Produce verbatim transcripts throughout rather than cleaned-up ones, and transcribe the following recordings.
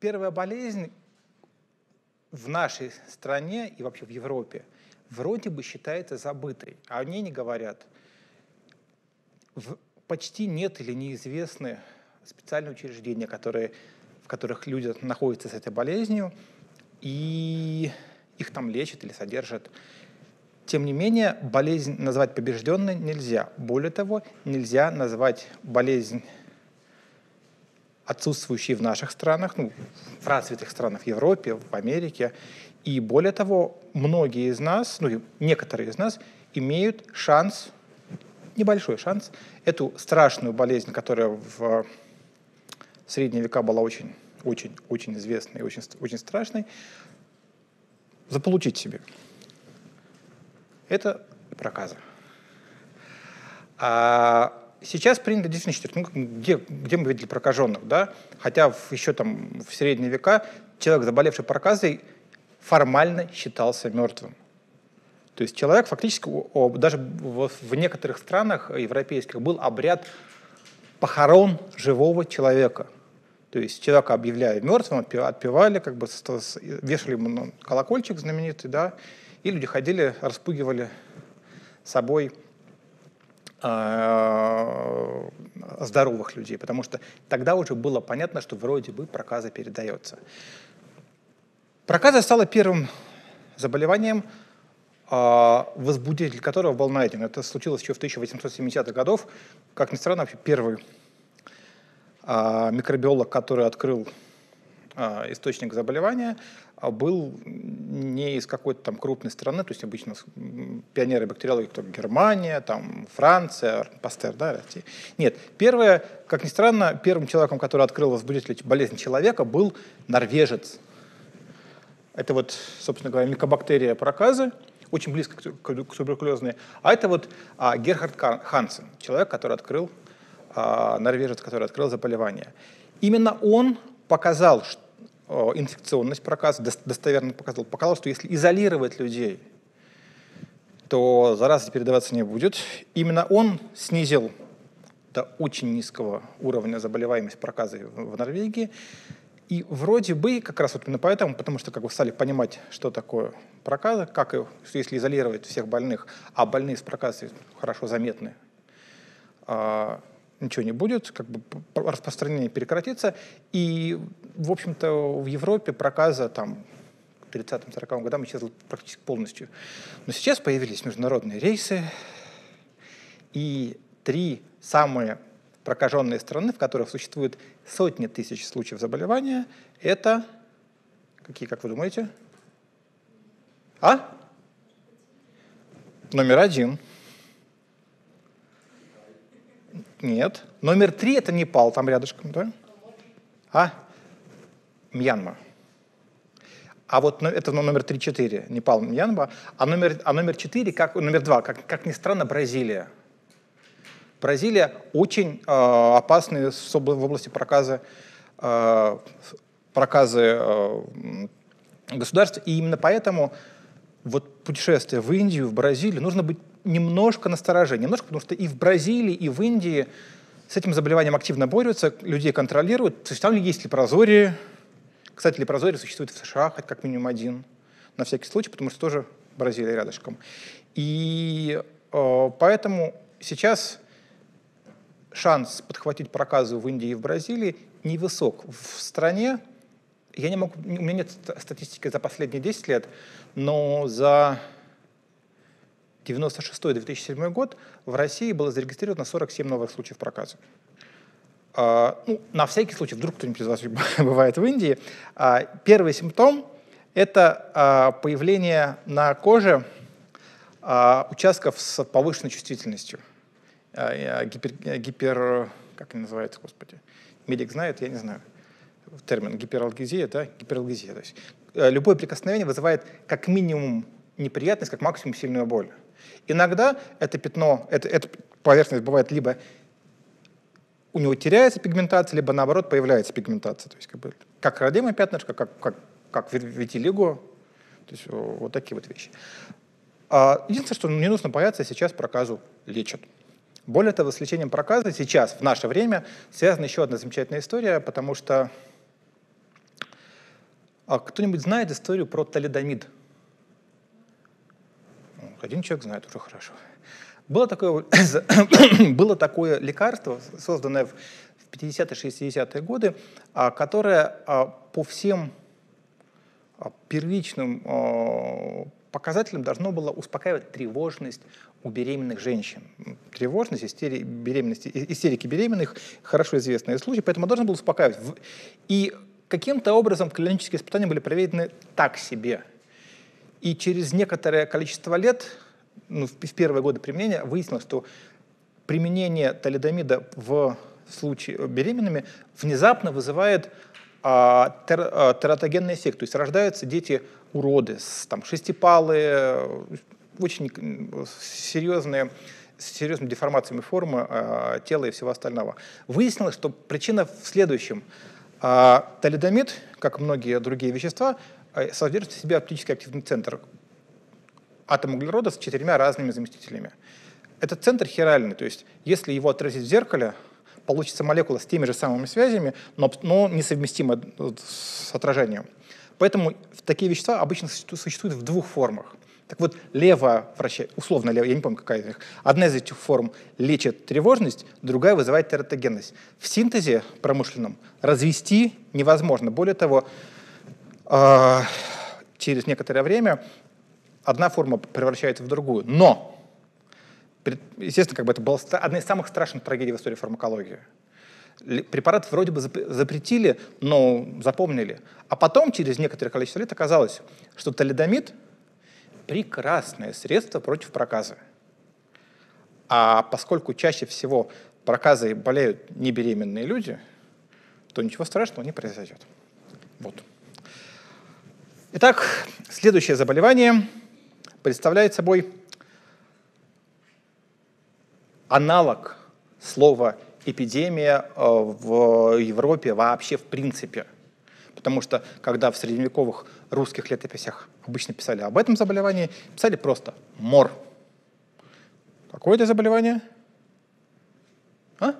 первая болезнь в нашей стране и вообще в Европе вроде бы считается забытой, а о ней не говорят. В, почти нет или неизвестны специальные учреждения, которые, в которых люди находятся с этой болезнью, и их там лечат или содержат. Тем не менее, болезнь назвать побежденной нельзя. Более того, нельзя назвать болезнь, отсутствующей в наших странах, ну, в развитых странах, в Европе, в Америке. И более того, многие из нас, ну, некоторые из нас имеют шанс, небольшой шанс, эту страшную болезнь, которая в средние века была очень, очень, очень известной и очень, очень страшной, заполучить себе. Это проказа. А сейчас принято действительно считать, ну, где, где мы видели прокаженных, да? Хотя в, еще там в средние века человек, заболевший проказой, формально считался мертвым. То есть человек фактически, даже в некоторых странах европейских был обряд похорон живого человека. То есть человека объявляли мертвым, отпевали, как бы вешали ему колокольчик знаменитый, да? И люди ходили, распугивали собой э, здоровых людей, потому что тогда уже было понятно, что вроде бы проказа передается. Проказа стала первым заболеванием, э, возбудитель которого был найден. Это случилось еще в тысяча восемьсот семидесятых годах. Как ни странно, вообще первый э, микробиолог, который открыл э, источник заболевания, был не из какой-то там крупной страны, то есть обычно пионеры бактериологии, кто Германия, там Франция, Пастер, да, Россия. Нет, первое, как ни странно, первым человеком, который открыл возбудитель болезни человека, был норвежец. Это вот, собственно говоря, микобактерия проказы, очень близко к туберкулезной. А это вот а, Герхард Хансен, человек, который открыл, а, норвежец, который открыл заболевание. Именно он показал, что инфекционность проказа, достоверно показал, показал, что если изолировать людей, то зараза передаваться не будет. Именно он снизил до очень низкого уровня заболеваемость проказой в Норвегии. И вроде бы, как раз вот именно поэтому, потому что как бы стали понимать, что такое проказа, как и, если изолировать всех больных, а больные с проказой хорошо заметны, ничего не будет, как бы распространение прекратится. И, в общем-то, в Европе проказа там, к тридцатым-сороковым годам исчезла практически полностью. Но сейчас появились международные рейсы, и три самые прокаженные страны, в которых существует сотни тысяч случаев заболевания, это какие, как вы думаете? А? Номер один. Нет. Номер три — это Непал, там рядышком, да? А? Мьянма. А вот это номер три-четыре, Непал, Мьянма. А номер, а номер четыре, как, номер два, как, как ни странно, Бразилия. Бразилия очень э, опасная в области проказы, э, проказы э, государства. И именно поэтому вот путешествие в Индию, в Бразилию нужно быть немножко настороже, немножко, потому что и в Бразилии, и в Индии с этим заболеванием активно борются, людей контролируют. То есть там есть лепрозории. Кстати, лепрозории существует в США, хоть как минимум один, на всякий случай, потому что тоже Бразилия рядышком. И э, поэтому сейчас шанс подхватить проказу в Индии и в Бразилии невысок. В стране, я не могу, у меня нет статистики за последние десять лет, но за девяносто шестой — две тысячи седьмой год в России было зарегистрировано сорок семь новых случаев проказа. А, ну, на всякий случай, вдруг кто-нибудь из вас бывает в Индии. А, первый симптом – это а, появление на коже а, участков с повышенной чувствительностью. А, гипер, гипер… как они называются, господи? Медик знает, я не знаю. Термин гипералгезия, да? Гипералгезия. То есть, любое прикосновение вызывает как минимум неприятность, как максимум сильную боль. Иногда это пятно, это, эта поверхность бывает либо у него теряется пигментация, либо наоборот появляется пигментация. То есть как, бы, как родимое пятнышко, как, как, как витилиго, то есть вот такие вот вещи. А, единственное, что не нужно бояться, сейчас проказу лечат. Более того, с лечением проказы сейчас, в наше время, связана еще одна замечательная история, потому что А кто-нибудь знает историю про талидомид? Один человек знает, уже хорошо. Было такое, было такое лекарство, созданное в пятидесятые-шестидесятые годы, которое по всем первичным показателям должно было успокаивать тревожность у беременных женщин. Тревожность, истери, беременность, истерики беременных – хорошо известные случаи, поэтому должно было успокаивать. И каким-то образом клинические испытания были проведены так себе. И через некоторое количество лет, ну, в первые годы применения, выяснилось, что применение талидомида в случае беременными внезапно вызывает а, тер, а, тератогенный эффект. То есть рождаются дети-уроды, там, шестипалые, очень серьезные, с серьезными деформациями формы а, тела и всего остального. Выяснилось, что причина в следующем. А, талидомид, как многие другие вещества, содержит в себе оптически активный центр. Атом углерода с четырьмя разными заместителями. Этот центр хиральный, то есть если его отразить в зеркале, получится молекула с теми же самыми связями, но, но несовместима с отражением. Поэтому такие вещества обычно существуют в двух формах. Так вот, левая, условно левая, я не помню, какая из них, одна из этих форм лечит тревожность, другая вызывает тератогенность. В синтезе промышленном развести невозможно. Более того, через некоторое время одна форма превращается в другую. Но, естественно, как бы это была одна из самых страшных трагедий в истории фармакологии. Препарат вроде бы запретили, но запомнили. А потом, через некоторое количество лет, оказалось, что талидомид – прекрасное средство против проказы. А поскольку чаще всего проказой болеют небеременные люди, то ничего страшного не произойдет. Вот. Итак, следующее заболевание представляет собой аналог слова «эпидемия» в Европе вообще в принципе. Потому что, когда в средневековых русских летописях обычно писали об этом заболевании, писали просто «мор». Какое это заболевание? А?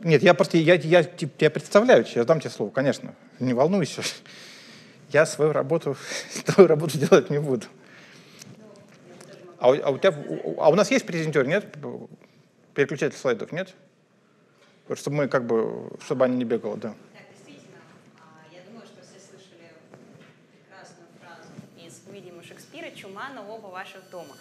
Нет, я просто я, я, я представляю, я дам тебе слово, конечно, не волнуйся. Я свою работу, свою работу делать не буду. А у, а у, тебя, а у нас есть презентер, нет? Переключатель слайдов, нет? Чтобы мы как бы, чтобы они не бегали, да. Так, действительно, я думаю, что все слышали прекрасную фразу из «Видима Шекспира» «Чума на оба ваших дома».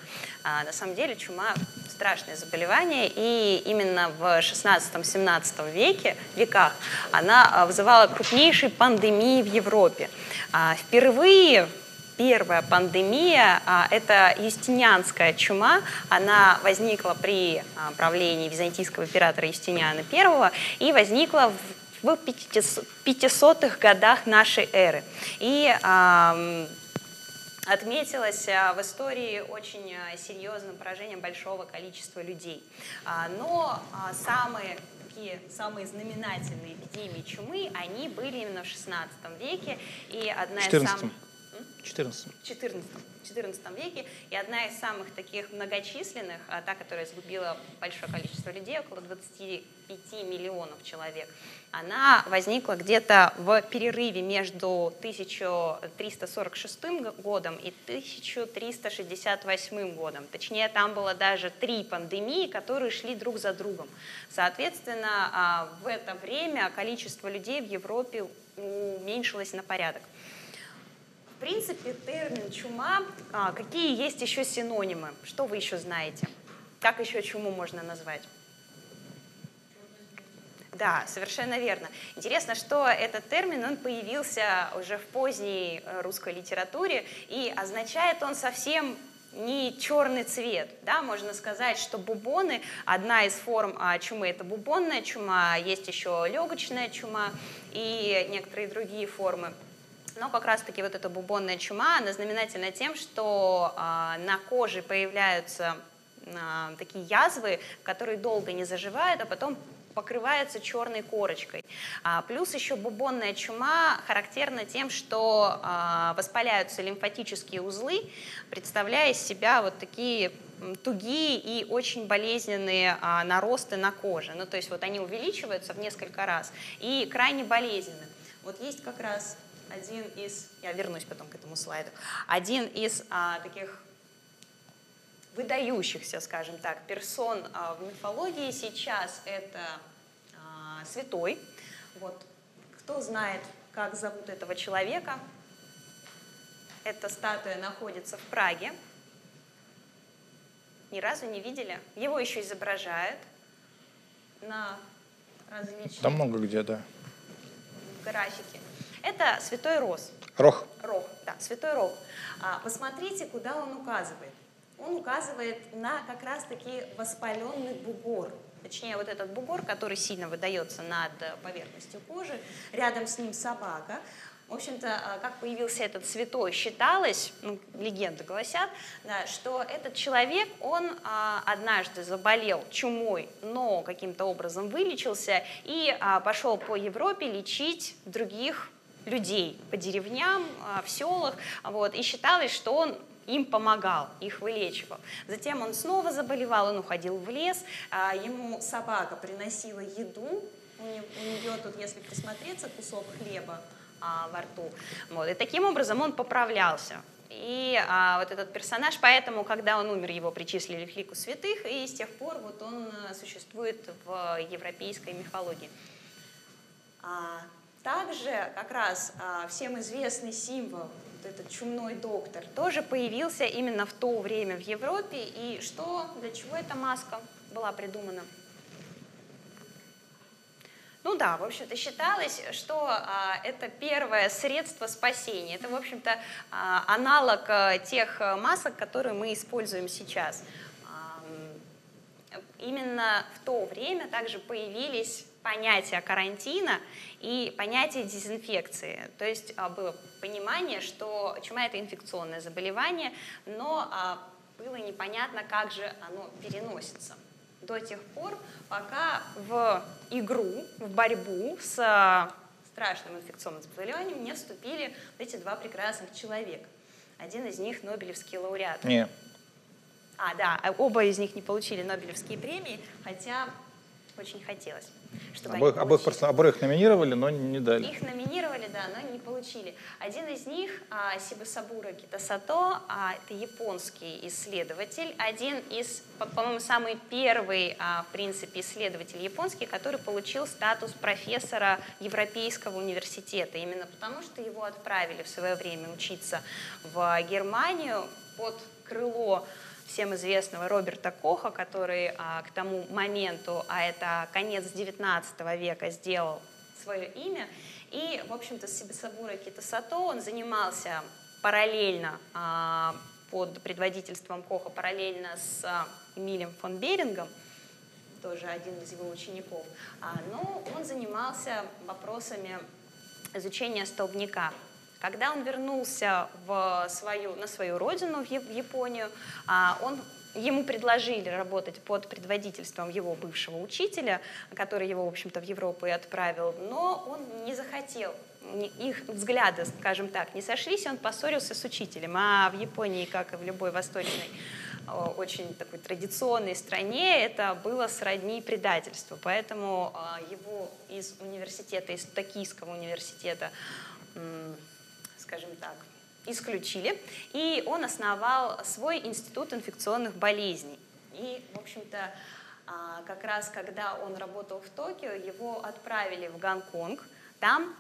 А, на самом деле чума – страшное заболевание, и именно в шестнадцатом-семнадцатом веке, веках она вызывала крупнейшие пандемии в Европе. А, впервые первая пандемия а, – это юстинианская чума, она возникла при а, правлении византийского императора Юстиниана Первого и возникла в, в пятисотых годах нашей эры. И а, отметилась в истории очень серьезным поражением большого количества людей. Но самые, такие, самые знаменательные эпидемии чумы, они были именно в шестнадцатом веке. И одна из самых... четырнадцатом. четырнадцатом. четырнадцатом веке, и одна из самых таких многочисленных, та, которая сгубила большое количество людей, около двадцати пяти миллионов человек, она возникла где-то в перерыве между тысяча триста сорок шестым годом и тысяча триста шестьдесят восьмым годом. Точнее, там было даже три пандемии, которые шли друг за другом. Соответственно, в это время количество людей в Европе уменьшилось на порядок. В принципе, термин «чума», а, какие есть еще синонимы? Что вы еще знаете? Как еще чуму можно назвать? Да, совершенно верно. Интересно, что этот термин, он появился уже в поздней русской литературе, и означает он совсем не черный цвет. Да? Можно сказать, что бубоны, одна из форм а, чумы, это бубонная чума, есть еще легочная чума и некоторые другие формы. Но как раз-таки вот эта бубонная чума, она знаменательна тем, что э, на коже появляются э, такие язвы, которые долго не заживают, а потом покрываются черной корочкой. А, плюс еще бубонная чума характерна тем, что э, воспаляются лимфатические узлы, представляя из себя вот такие тугие и очень болезненные а, наросты на коже. Ну, то есть вот они увеличиваются в несколько раз и крайне болезненны. Вот есть как раз один из, я вернусь потом к этому слайду, один из а, таких выдающихся, скажем так, персон а, в мифологии сейчас это а, святой. Вот. Кто знает, как зовут этого человека? Эта статуя находится в Праге. Ни разу не видели. Его еще изображают на различных... Да много где, да. Графики. Это святой Рос. Рох. Рох, да, святой Рох. А, посмотрите, куда он указывает. Он указывает на как раз-таки воспаленный бугор. Точнее, вот этот бугор, который сильно выдается над поверхностью кожи. Рядом с ним собака. В общем-то, как появился этот святой, считалось, ну, легенды гласят, да, что этот человек, он а, однажды заболел чумой, но каким-то образом вылечился и а, пошел по Европе лечить других людей по деревням, а, в селах. Вот, и считалось, что он им помогал, их вылечивал. Затем он снова заболевал, он уходил в лес, а, ему собака приносила еду, у нее, у нее тут, если присмотреться, кусок хлеба во рту. Вот. И таким образом он поправлялся. И а, вот этот персонаж, поэтому, когда он умер, его причислили к лику святых, и с тех пор вот он существует в европейской мифологии. А, также как раз а, всем известный символ, вот этот чумной доктор, тоже появился именно в то время в Европе. И что, для чего эта маска была придумана? Ну да, в общем-то, считалось, что а, это первое средство спасения. Это, в общем-то, а, аналог а, тех масок, которые мы используем сейчас. А, именно в то время также появились понятия карантина и понятия дезинфекции. То есть а, было понимание, что чума – это инфекционное заболевание, но а, было непонятно, как же оно переносится. До тех пор, пока в игру, в борьбу с страшным инфекционным заболеванием не вступили вот эти два прекрасных человека. Один из них — нобелевский лауреат. Нет. А, да, оба из них не получили нобелевские премии, хотя очень хотелось, чтобы обоих, они обоих, просто, обоих номинировали, но не дали. Их номинировали, да, но не получили. Один из них, а, Сибасабуро Китасато, а, это японский исследователь, один из, по-моему, самый первый, а, в принципе, исследователь японский, который получил статус профессора Европейского университета, именно потому что его отправили в свое время учиться в Германию под крыло всем известного Роберта Коха, который а, к тому моменту, а это конец девятнадцатого века, сделал свое имя. И, в общем-то, Сибасабуро Китасато, он занимался параллельно, а, под предводительством Коха, параллельно с а, Эмилем фон Берингом, тоже один из его учеников, а, но он занимался вопросами изучения столбняка. Когда он вернулся в свою, на свою родину, в Японию, он, ему предложили работать под предводительством его бывшего учителя, который его, в общем-то, в Европу и отправил, но он не захотел, их взгляды, скажем так, не сошлись, он поссорился с учителем. А в Японии, как и в любой восточной, очень такой традиционной стране, это было сродни предательству. Поэтому его из университета, из Токийского университета, скажем так, исключили, и он основал свой институт инфекционных болезней. И, в общем-то, как раз когда он работал в Токио, его отправили в Гонконг, там,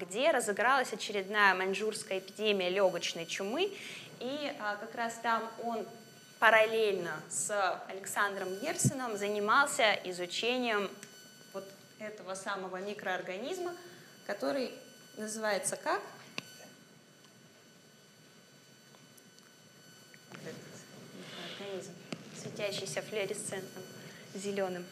где разыгралась очередная маньчжурская эпидемия легочной чумы, и как раз там он параллельно с Александром Йерсеном занимался изучением вот этого самого микроорганизма, который называется как? Организм, светящийся флуоресцентным зеленым.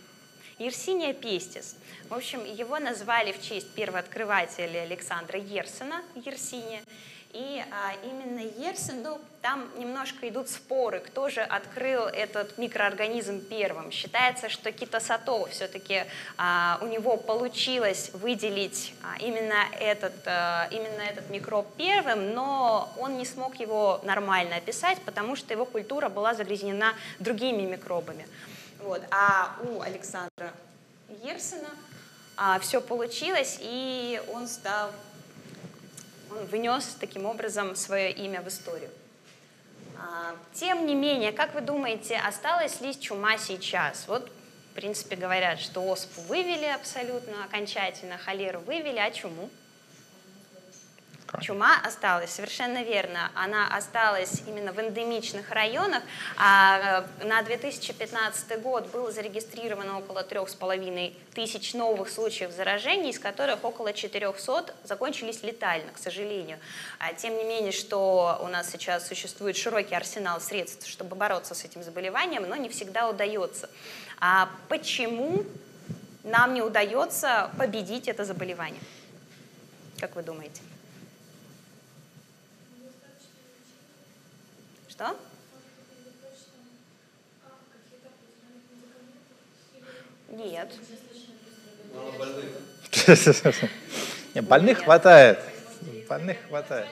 Йерсиния Пестис. В общем, его назвали в честь первооткрывателя Александра Йерсена, Йерсиния. И а, именно Йерсен, ну, там немножко идут споры, кто же открыл этот микроорганизм первым. Считается, что Китасато все-таки а, у него получилось выделить а, именно, этот, а, именно этот микроб первым, но он не смог его нормально описать, потому что его культура была загрязнена другими микробами. Вот. А у Александра Йерсена а, все получилось, и он стал, он внес таким образом свое имя в историю. А, тем не менее, как вы думаете, осталась ли чума сейчас? Вот, в принципе, говорят, что оспу вывели абсолютно окончательно, холеру вывели, а чуму? Чума осталась, совершенно верно. Она осталась именно в эндемичных районах. А на две тысячи пятнадцатый год было зарегистрировано около трёх с половиной тысяч новых случаев заражений, из которых около четырёхсот закончились летально, к сожалению. А тем не менее, что у нас сейчас существует широкий арсенал средств, чтобы бороться с этим заболеванием, но не всегда удается. А почему нам не удается победить это заболевание? Как вы думаете? Что? Нет. Больных хватает. Больных хватает.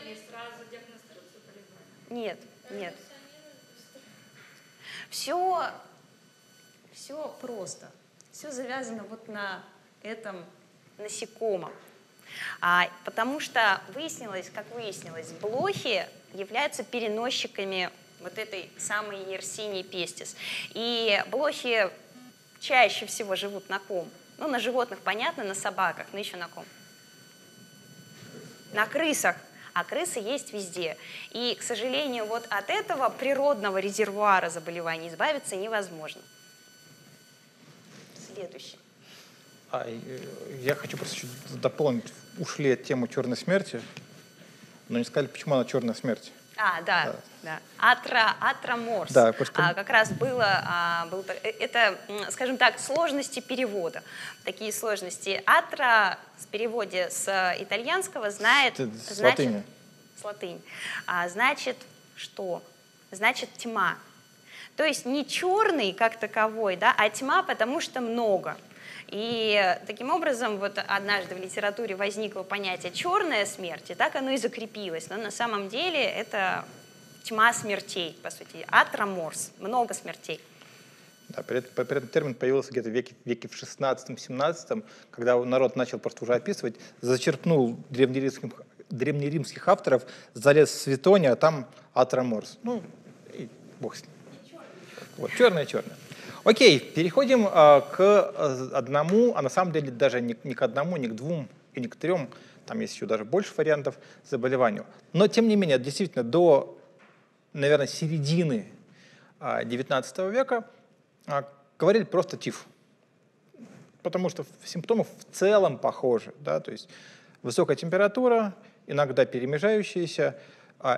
Нет, нет. Все, все просто. Все завязано вот на этом насекомом. А, потому что выяснилось, как выяснилось, блохи являются переносчиками вот этой самой Йерсинии пестис. И блохи чаще всего живут на ком? Ну, на животных, понятно, на собаках, но еще на ком? На крысах. А крысы есть везде. И, к сожалению, вот от этого природного резервуара заболеваний избавиться невозможно. Следующий. Я хочу просто чуть дополнить. Ушли от темы черной смерти, но не сказали, почему она черная смерть. А, да, да. да. Атра, атроморс. Да, просто... а, как раз было, а, было... Это, скажем так, сложности перевода. Такие сложности. Атра в переводе с итальянского знает... С значит, латыни. С латыни. А, значит, что? Значит, тьма. То есть не черный как таковой, да, а тьма, потому что много. И таким образом вот однажды в литературе возникло понятие «черная смерть», и так оно и закрепилось. Но на самом деле это тьма смертей, по сути, атроморс, много смертей. Да, при этом, при этом термин появился где-то в веке, веке в шестнадцатом-семнадцатом, когда народ начал просто уже описывать, зачерпнул древнеримских, древнеримских авторов, залез в Светония, а там атроморс. Ну, и бог с ним. Вот, черное-черное. Окей, переходим э, к одному, а на самом деле даже не, не к одному, не к двум и не к трем, там есть еще даже больше вариантов, заболеванию. Но, тем не менее, действительно, до, наверное, середины э, девятнадцатого века э, говорили просто тиф, потому что симптомы в целом похожи, да, то есть высокая температура, иногда перемежающаяся,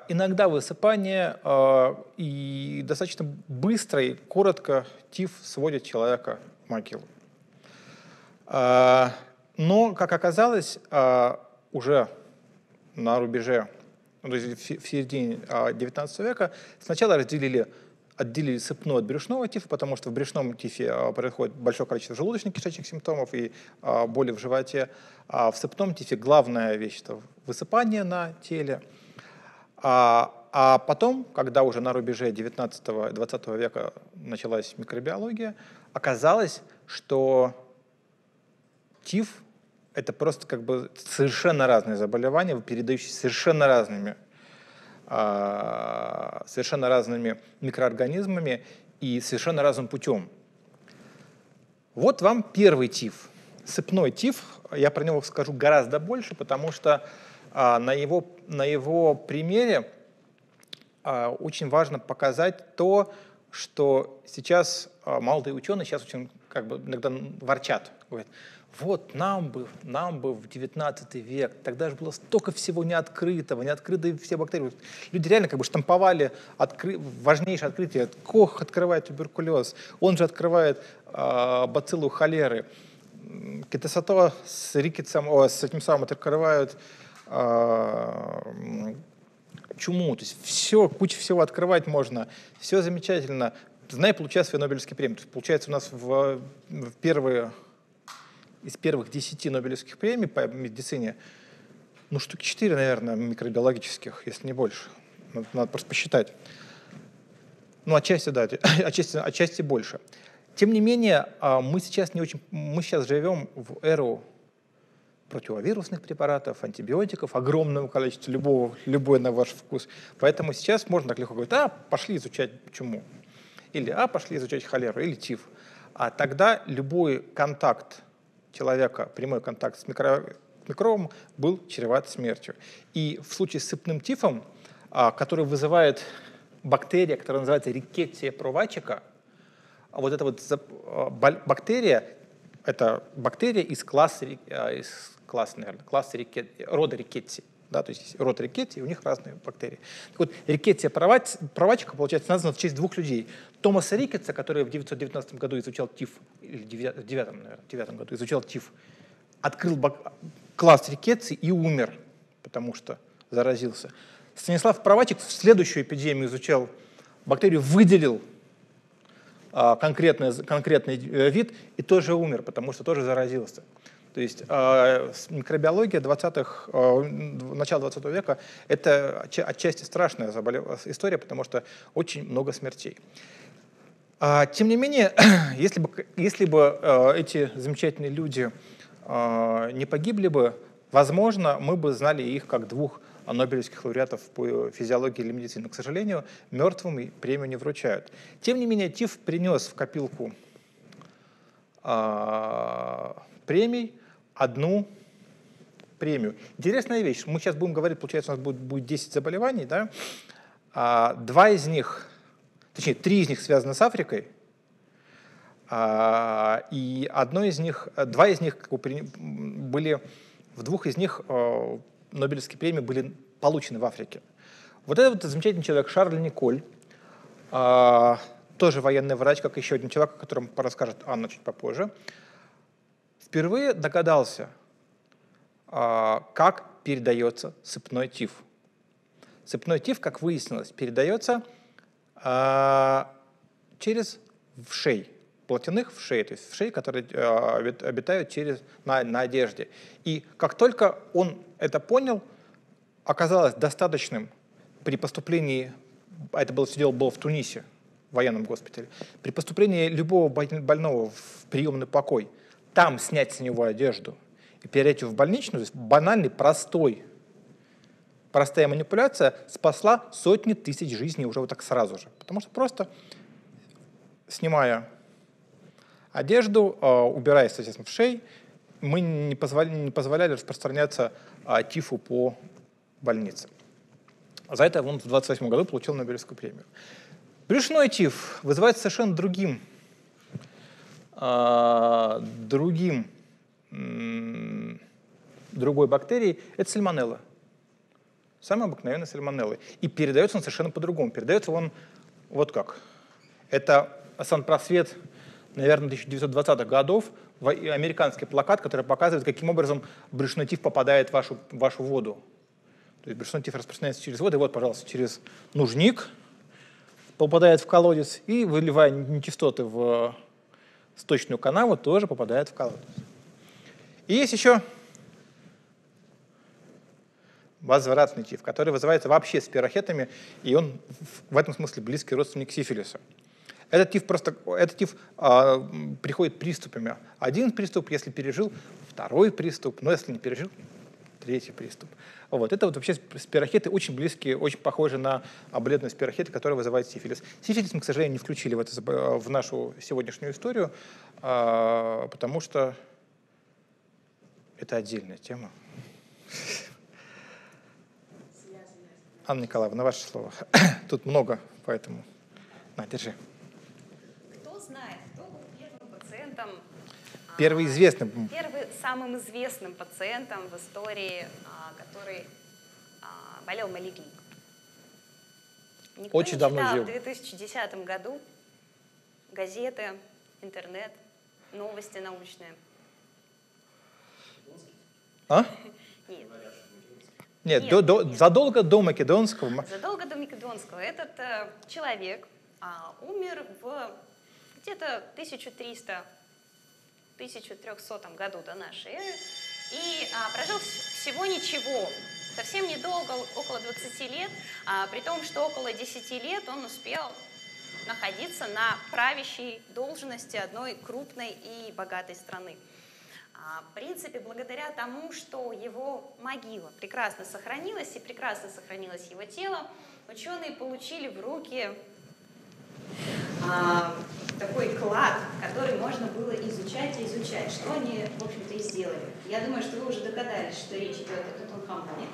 иногда высыпание, и достаточно быстро и коротко тиф сводит человека в могилу. Но, как оказалось, уже на рубеже, то есть в середине девятнадцатого века, сначала разделили, отделили сыпной от брюшного тифа, потому что в брюшном тифе происходит большое количество желудочно-кишечных симптомов и боли в животе. А в сыпном тифе главная вещь – это высыпание на теле. А, а потом, когда уже на рубеже девятнадцатого-двадцатого века началась микробиология, оказалось, что тиф — это просто как бы совершенно разные заболевания, передающиеся совершенно разными, а, совершенно разными микроорганизмами и совершенно разным путем. Вот вам первый тиф. Сыпной тиф. Я про него скажу гораздо больше, потому что а, на его На его примере э, очень важно показать то, что сейчас э, молодые ученые сейчас очень как бы иногда ворчат. Говорят, вот нам бы, нам бы в девятнадцатый век, тогда же было столько всего неоткрытого, неоткрытые все бактерии. Люди реально как бы штамповали откры... важнейшее открытие. Кох открывает туберкулез, он же открывает э, бациллу холеры. Китасато с рикетсом, о, с этим самым открывают чуму, то есть все, кучу всего открывать можно, все замечательно. Знай, получай свою Нобелевскую премию. То есть, получается, у нас в, в первые, из первых десяти Нобелевских премий по медицине, ну, штуки четыре, наверное, микробиологических, если не больше. Надо, надо просто посчитать. Ну, отчасти, да, отчасти, отчасти больше. Тем не менее, мы сейчас не очень, мы сейчас живем в эру противовирусных препаратов, антибиотиков, огромного количества, любого, любой на ваш вкус. Поэтому сейчас можно так легко говорить: а, пошли изучать чуму, или а, пошли изучать холеру, или тиф. А тогда любой контакт человека, прямой контакт с микро... микробом был чреват смертью. И в случае с сыпным тифом, который вызывает бактерия, которая называется рикетсия провачика, вот эта вот бактерия, это бактерия из класса, из класса, наверное, класса рикет, рода рикетсии. Да, то есть род рикетсии, у них разные бактерии. Так вот, рикетсия провачика, получается, названа в честь двух людей. Томаса Рикетса, который в девятьсот девятнадцатом году изучал тиф, или в девятом, наверное, в девятом году изучал тиф, открыл бак... класс рикетсии и умер, потому что заразился. Станислав Провачик в следующую эпидемию изучал бактерию, выделил а, конкретный, конкретный вид и тоже умер, потому что тоже заразился. То есть а, микробиология двадцатых, а, начала двадцатого века — это отчасти страшная история, потому что очень много смертей. А, тем не менее, если бы, если бы а, эти замечательные люди а, не погибли бы, возможно, мы бы знали их как двух нобелевских лауреатов по физиологии или медицине. К сожалению, мертвым премию не вручают. Тем не менее, тиф принес в копилку э, премий одну премию. Интересная вещь. Мы сейчас будем говорить, получается, у нас будет, будет десять заболеваний, да? А, два из них, точнее, три из них связаны с Африкой, а, и одно из них, два из них были, в двух из них э, Нобелевские премии были получены в Африке. Вот этот вот замечательный человек Шарль Николь, э, тоже военный врач, как еще один человек, о котором расскажет Анна чуть попозже, впервые догадался, э, как передается сыпной тиф. Сыпной тиф, как выяснилось, передается э, через вшей, плотяных вшей, то есть вшей, которые э, обитают через, на, на одежде. И как только он это понял, оказалось достаточным при поступлении, а это было, все дело было в Тунисе, в военном госпитале, при поступлении любого больного в приемный покой, там снять с него одежду и переодеть его в больничную, то есть банальный, простой, простая манипуляция спасла сотни тысяч жизней уже вот так сразу же. Потому что просто снимая одежду, э, убирая, соответственно, в шею, мы не позволяли, не позволяли распространяться а, тифу по больнице. За это он в двадцать восьмом году получил Нобелевскую премию. Брюшной тиф вызывается совершенно другим, а, другим м- другой бактерией. Это сальмонелла. Самая обыкновенная сальмонелла. И передается он совершенно по-другому. Передается он вот как. Это санпросвет, наверное, тысяча девятьсот двадцатых годов, американский плакат, который показывает, каким образом брюшной тиф попадает в вашу, в вашу воду. То есть брюшной тиф распространяется через воду, и вот, пожалуйста, через нужник попадает в колодец, и, выливая нечистоты в сточную канаву, тоже попадает в колодец. И есть еще возвратный тиф, который вызывается вообще спирохетами, и он в этом смысле близкий родственник сифилиса. Этот тиф, просто, этот тиф а, приходит приступами. Один приступ, если пережил, второй приступ, но если не пережил, третий приступ. Вот. Это вот вообще спирохеты очень близкие, очень похожи на бледные спирохеты, которые вызывают сифилис. Сифилис мы, к сожалению, не включили в, это, в нашу сегодняшнюю историю, а, потому что это отдельная тема. Анна Николаевна, ваше слово. Тут много, поэтому на, держи. Первый известным. Первым самым известным пациентом в истории, который болел малиглией. Никто Очень не давно жил. В две тысячи десятом году газеты, интернет, новости научные. А? Нет. Нет, нет, до, до, нет. Задолго до Македонского. Задолго до Македонского. Этот э, человек а, умер в где-то тысяча триста тысяча трёхсотом году до нашей эры, и а, прожил всего ничего, совсем недолго, около двадцати лет, а, при том, что около десяти лет он успел находиться на правящей должности одной крупной и богатой страны. В принципе, благодаря тому, что его могила прекрасно сохранилась и прекрасно сохранилось его тело, ученые получили в руки а, такой клад, который можно было изучать и изучать, что они, в общем-то, и сделали. Я думаю, что вы уже догадались, что речь идет о Тутанхамоне.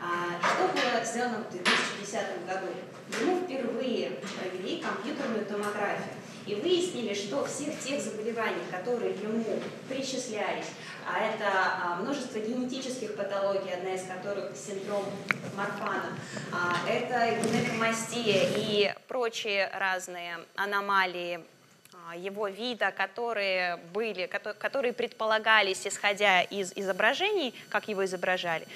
А, что было сделано в две тысячи десятом году? Ему впервые провели компьютерную томографию. И выяснили, что всех тех заболеваний, которые ему причислялись, а это множество генетических патологий, одна из которых синдром Марфана, это гинекомастия и прочие разные аномалии его вида, которые были, которые предполагались, исходя из изображений, как его изображали,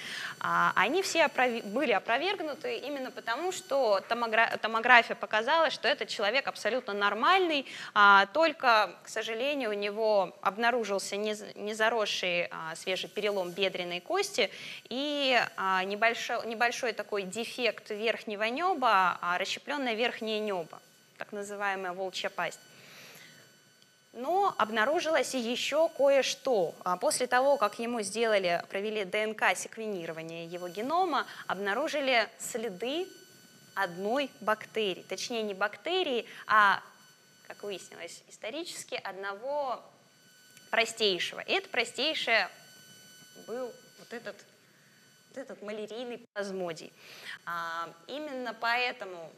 они все были опровергнуты именно потому, что томография показала, что этот человек абсолютно нормальный, только, к сожалению, у него обнаружился незаросший свежий перелом бедренной кости и небольшой, небольшой такой дефект верхнего неба, расщепленное верхнее небо, так называемая волчья пасть. Но обнаружилось и еще кое-что. После того, как ему сделали, провели ДНК-секвенирование его генома, обнаружили следы одной бактерии. Точнее, не бактерии, а, как выяснилось исторически, одного простейшего. И это простейшее был вот этот, вот этот малярийный плазмодий. А, именно поэтому...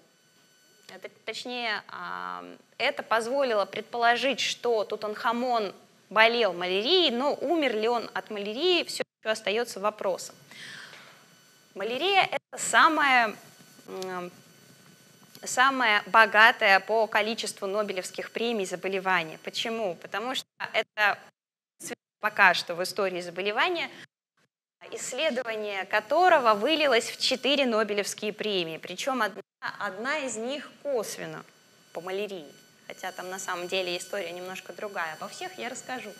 Это, точнее, это позволило предположить, что Тутанхамон болел малярией, но умер ли он от малярии, все еще остается вопросом. Малярия – это самая, самая богатая по количеству Нобелевских премий заболевание. Почему? Потому что это пока что в истории заболевания, исследование которого вылилось в четыре Нобелевские премии, причем одна, одна из них косвенно по малярии, хотя там на самом деле история немножко другая. Обо всех я расскажу.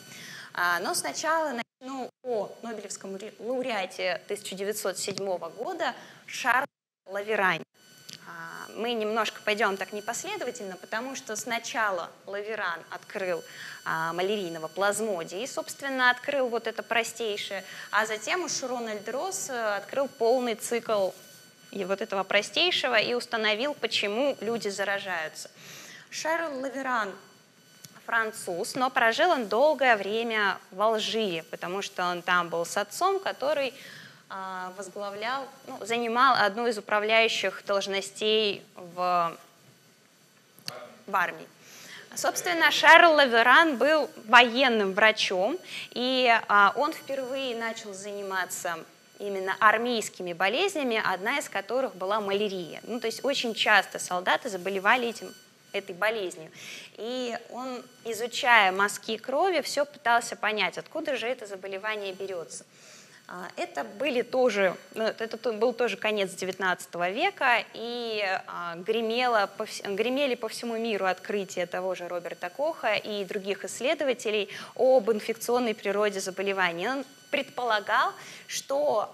Но сначала начну о Нобелевском лауреате тысяча девятьсот седьмого года Шарле Лаверане. Мы немножко пойдем так непоследовательно, потому что сначала Лаверан открыл а, малярийного плазмодия и, собственно, открыл вот это простейшее, а затем уж Рональд Росс открыл полный цикл и вот этого простейшего и установил, почему люди заражаются. Шарль Лаверан француз, но прожил он долгое время в Алжире, потому что он там был с отцом, который... возглавлял, ну, занимал одну из управляющих должностей в, в армии. Собственно, Шарль Лаверан был военным врачом, и а, он впервые начал заниматься именно армейскими болезнями, одна из которых была малярия. Ну, то есть очень часто солдаты заболевали этим, этой болезнью. И он, изучая мазки крови, все пытался понять, откуда же это заболевание берется. Это, были тоже, это был тоже конец девятнадцатого века, и гремело, гремели по всему миру открытия того же Роберта Коха и других исследователей об инфекционной природе заболеваний. Он предполагал, что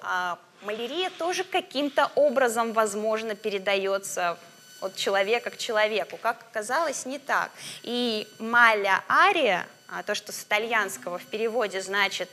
малярия тоже каким-то образом, возможно, передается от человека к человеку. Как оказалось, не так. И малярия, то, что с итальянского в переводе значит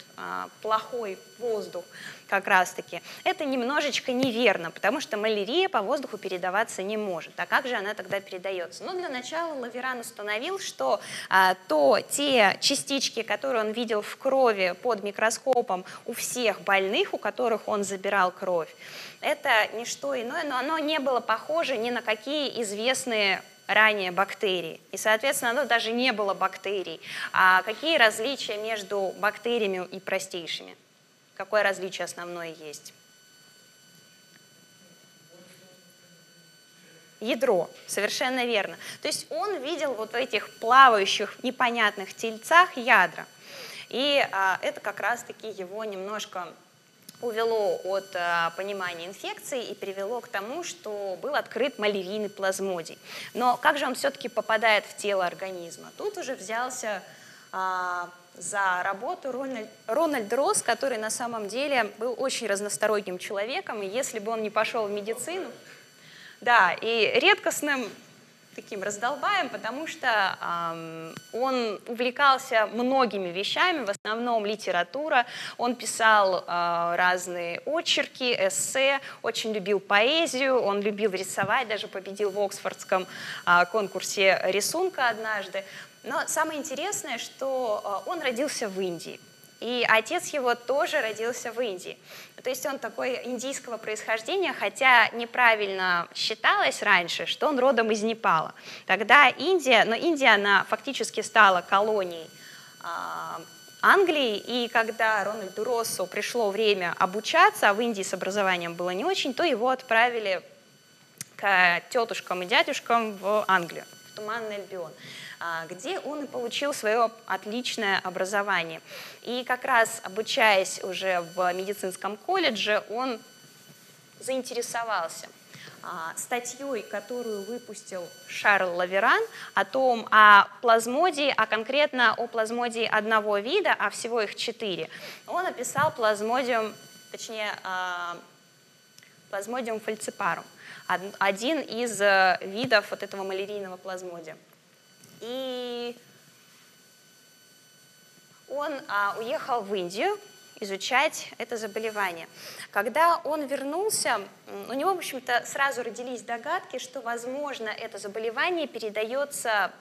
«плохой воздух», как раз-таки, это немножечко неверно, потому что малярия по воздуху передаваться не может. А как же она тогда передается? Ну, для начала Лаверан установил, что а, то те частички, которые он видел в крови под микроскопом у всех больных, у которых он забирал кровь, это не что иное, но оно не было похоже ни на какие известные ранее бактерии. И, соответственно, оно даже не было бактерий. А какие различия между бактериями и простейшими? Какое различие основное есть? Ядро, совершенно верно. То есть он видел вот в этих плавающих непонятных тельцах ядра. И а, это как раз-таки его немножко увело от а, понимания инфекции и привело к тому, что был открыт малярийный плазмодий. Но как же он все-таки попадает в тело организма? Тут уже взялся а, за работу Рональд, Рональд Росс, который на самом деле был очень разносторонним человеком, и если бы он не пошел в медицину, да, и редкостным таким раздолбаем, потому что эм, он увлекался многими вещами, в основном литература. Он писал э, разные очерки, эссе, очень любил поэзию, он любил рисовать, даже победил в Оксфордском э, конкурсе рисунка однажды. Но самое интересное, что э, он родился в Индии. И отец его тоже родился в Индии. То есть он такой индийского происхождения, хотя неправильно считалось раньше, что он родом из Непала. Тогда Индия, но Индия, она фактически стала колонией а, Англии, и когда Рональду Россу пришло время обучаться, а в Индии с образованием было не очень, то его отправили к тетушкам и дядюшкам в Англию, в Туманный Альбион, где он и получил свое отличное образование. И как раз, обучаясь уже в медицинском колледже, он заинтересовался статьей, которую выпустил Шарль Лаверан о том, о плазмодии, а конкретно о плазмодии одного вида, а всего их четыре. Он описал плазмодиум, точнее, плазмодиум фальципарум, один из видов вот этого малярийного плазмодия. И он а, уехал в Индию изучать это заболевание. Когда он вернулся, у него, в общем-то, сразу родились догадки, что, возможно, это заболевание передается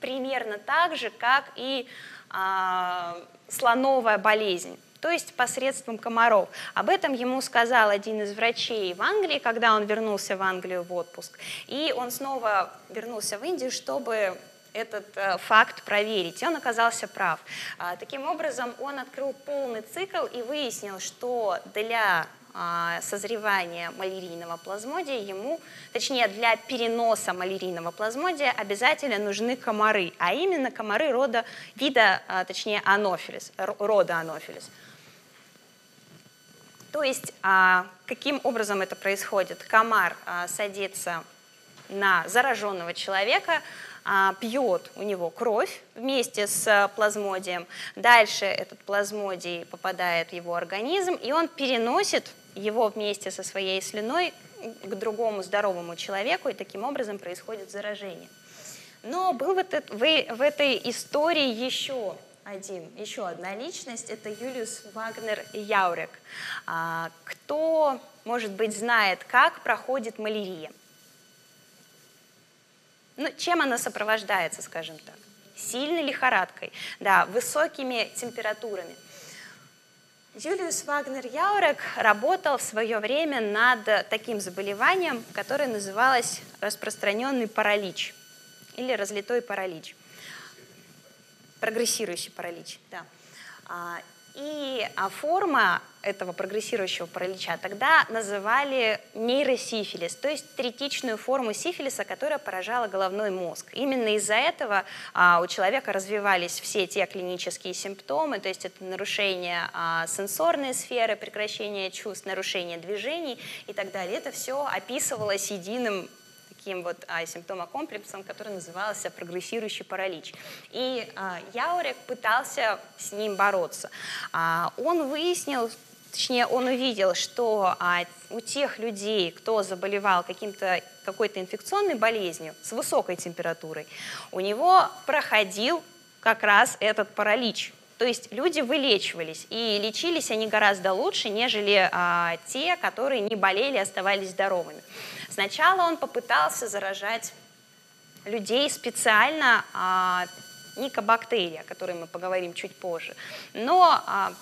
примерно так же, как и а, слоновая болезнь, то есть посредством комаров. Об этом ему сказал один из врачей в Англии, когда он вернулся в Англию в отпуск. И он снова вернулся в Индию, чтобы этот факт проверить, и он оказался прав. Таким образом, он открыл полный цикл и выяснил, что для созревания малярийного плазмодия ему, точнее, для переноса малярийного плазмодия обязательно нужны комары, а именно комары рода, вида, точнее, анофилис, рода анофилис. То есть, каким образом это происходит? Комар садится на зараженного человека, пьет у него кровь вместе с плазмодием. Дальше этот плазмодий попадает в его организм, и он переносит его вместе со своей слюной к другому здоровому человеку, и таким образом происходит заражение. Но был в, этот, в, в этой истории еще один, еще одна личность, это Юлиус Вагнер-Яурегг. Кто, может быть, знает, как проходит малярия? Ну, чем она сопровождается, скажем так? Сильной лихорадкой, да, высокими температурами. Юлиус Вагнер-Яурегг работал в свое время над таким заболеванием, которое называлось распространенный паралич или разлитой паралич, прогрессирующий паралич, да. И форма этого прогрессирующего паралича тогда называли нейросифилис, то есть третичную форму сифилиса, которая поражала головной мозг. Именно из-за этого а, у человека развивались все те клинические симптомы, то есть это нарушение а, сенсорной сферы, прекращение чувств, нарушение движений и так далее. Это все описывалось единым таким вот а, симптомокомплексом, который назывался прогрессирующий паралич. И а, Яурегг пытался с ним бороться. А, он выяснил, точнее, он увидел, что а, у тех людей, кто заболевал каким-то, какой-то инфекционной болезнью с высокой температурой, у него проходил как раз этот паралич. То есть люди вылечивались, и лечились они гораздо лучше, нежели а, те, которые не болели, оставались здоровыми. Сначала он попытался заражать людей специально а, никобактерия, о которой мы поговорим чуть позже, но а,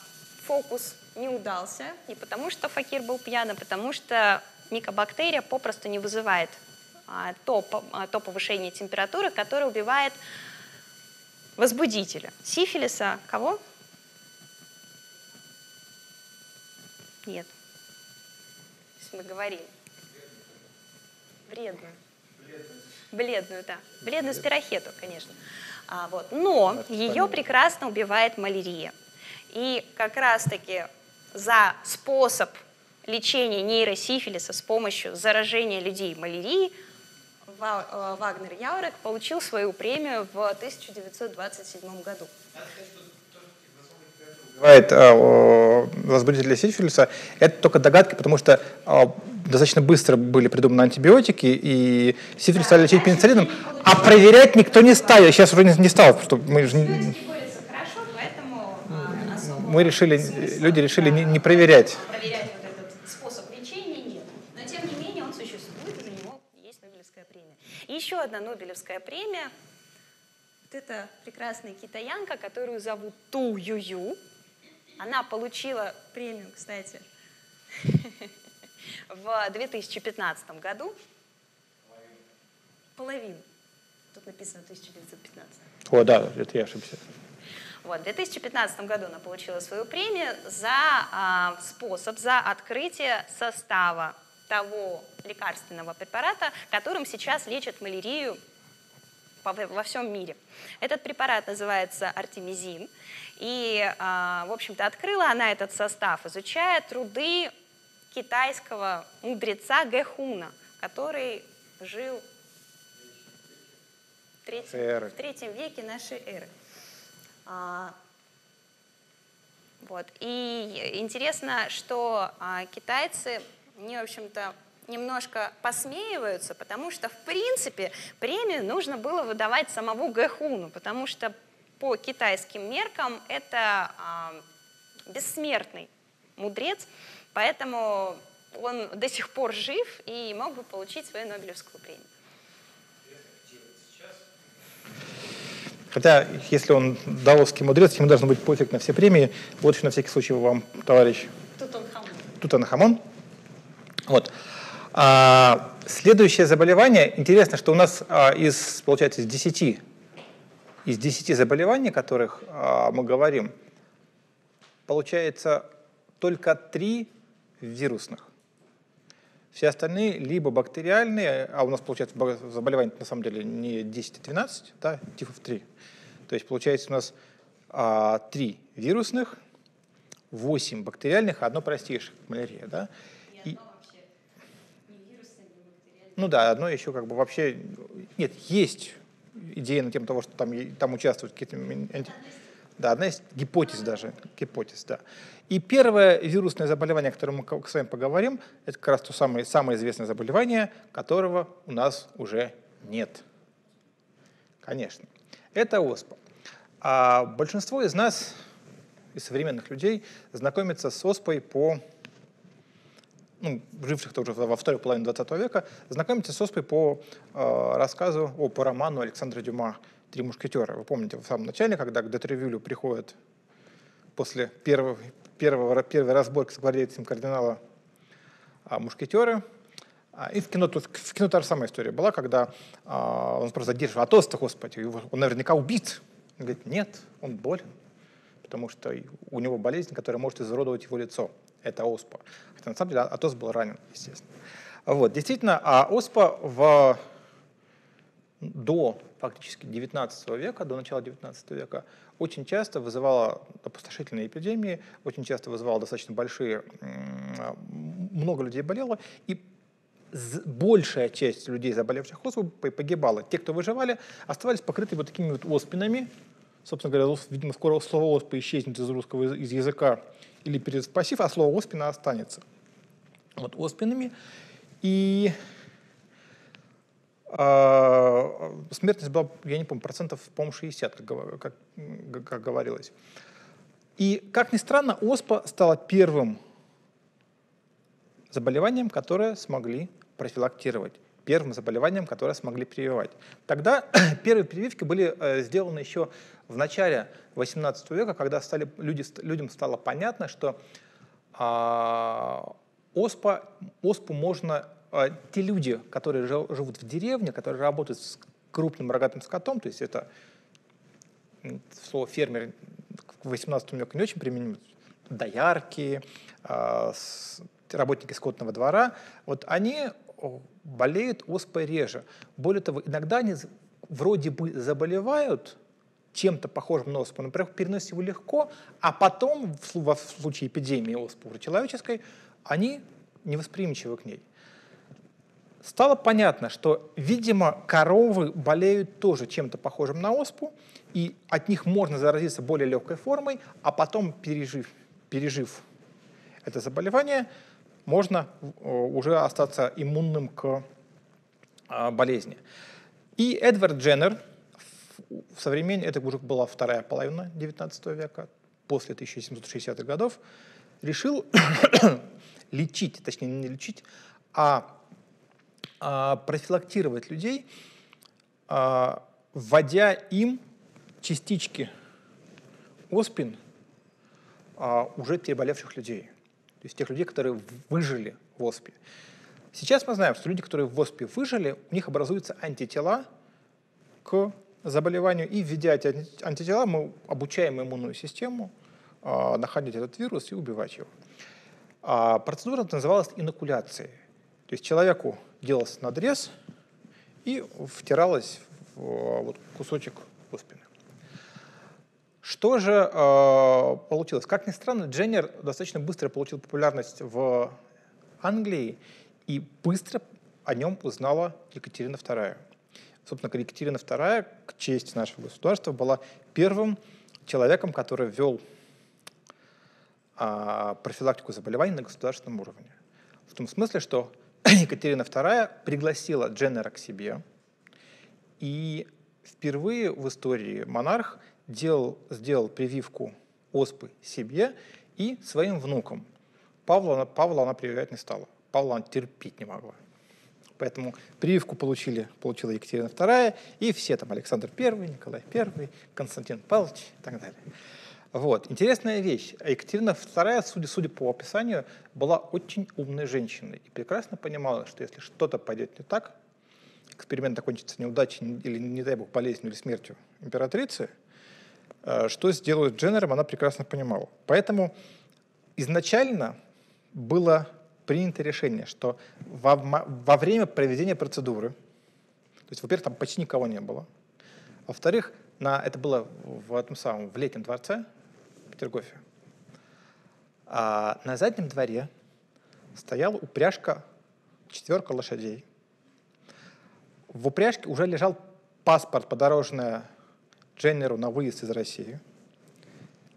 фокус не удался, не потому что факир был пьян, а потому что никобактерия попросту не вызывает а, то, а, то повышение температуры, которое убивает возбудителя сифилиса. Кого? Нет. Мы говорили. Бледную. Бледную, да. Бледную спирохету, конечно. А, вот. Но ее прекрасно убивает малярия. И как раз-таки за способ лечения нейросифилиса с помощью заражения людей малярией Вагнер-Яурегг получил свою премию в тысяча девятьсот двадцать седьмом году. Возбудители сифилиса, это только догадки, потому что достаточно быстро были придуманы антибиотики, и сифилис стали лечить пенициллином, а проверять никто не стал. Сейчас вроде не стал, потому что мы же... Мы решили, люди решили не, не проверять. Проверять вот этот способ лечения нет. Но тем не менее он существует, и за него есть Нобелевская премия. И еще одна Нобелевская премия. Вот эта прекрасная китаянка, которую зовут Ту Ю Ю. Она получила премию, кстати, в две тысячи пятнадцатом году. Половину. Тут написано тысяча девятьсот пятнадцатый. О, да, это я ошибся. Вот, в две тысячи пятнадцатом году она получила свою премию за а, способ, за открытие состава того лекарственного препарата, которым сейчас лечат малярию по, во всем мире. Этот препарат называется артемизин. И, а, в общем-то, открыла она этот состав, изучая труды китайского мудреца Гэхуна, который жил в третьем, в третьем веке нашей эры. А, вот. И интересно, что а, китайцы, не, в общем-то, немножко посмеиваются, потому что, в принципе, премию нужно было выдавать самому Гэхуну, потому что по китайским меркам это а, бессмертный мудрец, поэтому он до сих пор жив и мог бы получить свою Нобелевскую премию. Хотя, если он даосский мудрец, ему должно быть пофиг на все премии. Вот еще на всякий случай вам, товарищ Тутанхамон. Тутанхамон. Вот. А, следующее заболевание. Интересно, что у нас а, из, получается, из десяти, из десяти заболеваний, о которых а, мы говорим, получается только три вирусных. Все остальные либо бактериальные, а у нас, получается, заболевание на самом деле не десять и двенадцать, да, типов три. То есть, получается, у нас а, три вирусных, восемь бактериальных, а одно простейшее, малярия. Да? И, и одно вообще не вирусное, не бактериальное. Ну да, одно еще как бы вообще... Нет, есть идея на тему того, что там, там участвуют какие-то... Анти... Да, одна из гипотез даже, гипотез, да. И первое вирусное заболевание, о котором мы с вами поговорим, это как раз то самое, самое известное заболевание, которого у нас уже нет. Конечно. Это оспа. А большинство из нас, из современных людей, знакомится с оспой по, ну, живших-то уже во второй половине двадцатого века, знакомится с оспой по э, рассказу, о, по роману Александра Дюма «Три мушкетера». Вы помните, в самом начале, когда к Дотревилю приходит после первого, первого, первой разборки с гвардейцем кардинала а, мушкетеры. А, и в кино, тут, в кино та же самая история была, когда а, он просто задерживал. А тост-то, господи, его, он наверняка убит. Он говорит, нет, он болен, потому что у него болезнь, которая может изуродовать его лицо. Это оспа. Хотя на самом деле Атос был ранен, естественно. Вот, действительно, а оспа в... до фактически девятнадцатого века, до начала девятнадцатого века, очень часто вызывала опустошительные эпидемии, очень часто вызывала достаточно большие, много людей болело, и большая часть людей, заболевших оспой, погибала. Те, кто выживали, оставались покрыты вот такими вот оспинами. Собственно говоря, видимо, скоро слово оспа исчезнет из русского из языка или переспасив, а слово оспина останется. Вот оспинами. И... смертность была, я не помню, процентов, по-моему, шестьдесят, как, как, как говорилось. И, как ни странно, оспа стала первым заболеванием, которое смогли профилактировать, первым заболеванием, которое смогли прививать. Тогда первые прививки были сделаны еще в начале восемнадцатого века, когда стали, люди, людям стало понятно, что а, оспа, оспу можно... Те люди, которые живут в деревне, которые работают с крупным рогатым скотом, то есть это слово «фермер» в восемнадцатом веке не очень применимо, доярки, работники скотного двора, вот они болеют оспой реже. Более того, иногда они вроде бы заболевают чем-то похожим на оспу, например, переносят его легко, а потом, в случае эпидемии оспы уже человеческой, они невосприимчивы к ней. Стало понятно, что, видимо, коровы болеют тоже чем-то похожим на оспу, и от них можно заразиться более легкой формой, а потом, пережив, пережив это заболевание, можно уже остаться иммунным к болезни. И Эдвард Дженнер, в современном, это уже была вторая половина девятнадцатого века, после тысяча семьсот шестидесятых годов, решил лечить, точнее не лечить, а, а профилактировать людей, а, вводя им частички оспин а, уже переболевших людей. То есть тех людей, которые выжили в оспе. Сейчас мы знаем, что люди, которые в оспе выжили, у них образуются антитела к заболеванию. И введя эти антитела, мы обучаем иммунную систему а, находить этот вирус и убивать его. А процедура называлась инокуляцией. То есть человеку делался надрез и втиралось в, вот, кусочек оспины. Что же э, получилось? Как ни странно, Дженнер достаточно быстро получил популярность в Англии, и быстро о нем узнала Екатерина вторая. Собственно, Екатерина вторая, к чести нашего государства, была первым человеком, который ввел э, профилактику заболеваний на государственном уровне. В том смысле, что Екатерина вторая пригласила Дженнера к себе, и впервые в истории монарх Делал, сделал прививку оспы себе и своим внукам. Павла, Павла она прививать не стала. Павла она терпеть не могла. Поэтому прививку получили, получила Екатерина вторая, и все там Александр первый, Николай первый, Константин Павлович и так далее. Вот. Интересная вещь. Екатерина вторая, судя, судя по описанию, была очень умной женщиной и прекрасно понимала, что если что-то пойдет не так, эксперимент закончится неудачей или, не дай бог, болезнью или смертью императрицы, что сделают с Дженнером, она прекрасно понимала. Поэтому изначально было принято решение, что во, во время проведения процедуры, то есть, во-первых, там почти никого не было, во-вторых, на, это было в этом самом, в Летнем дворце в Петергофе, а на заднем дворе стояла упряжка, четверка лошадей. В упряжке уже лежал паспорт, подорожная Дженнеру на выезд из России,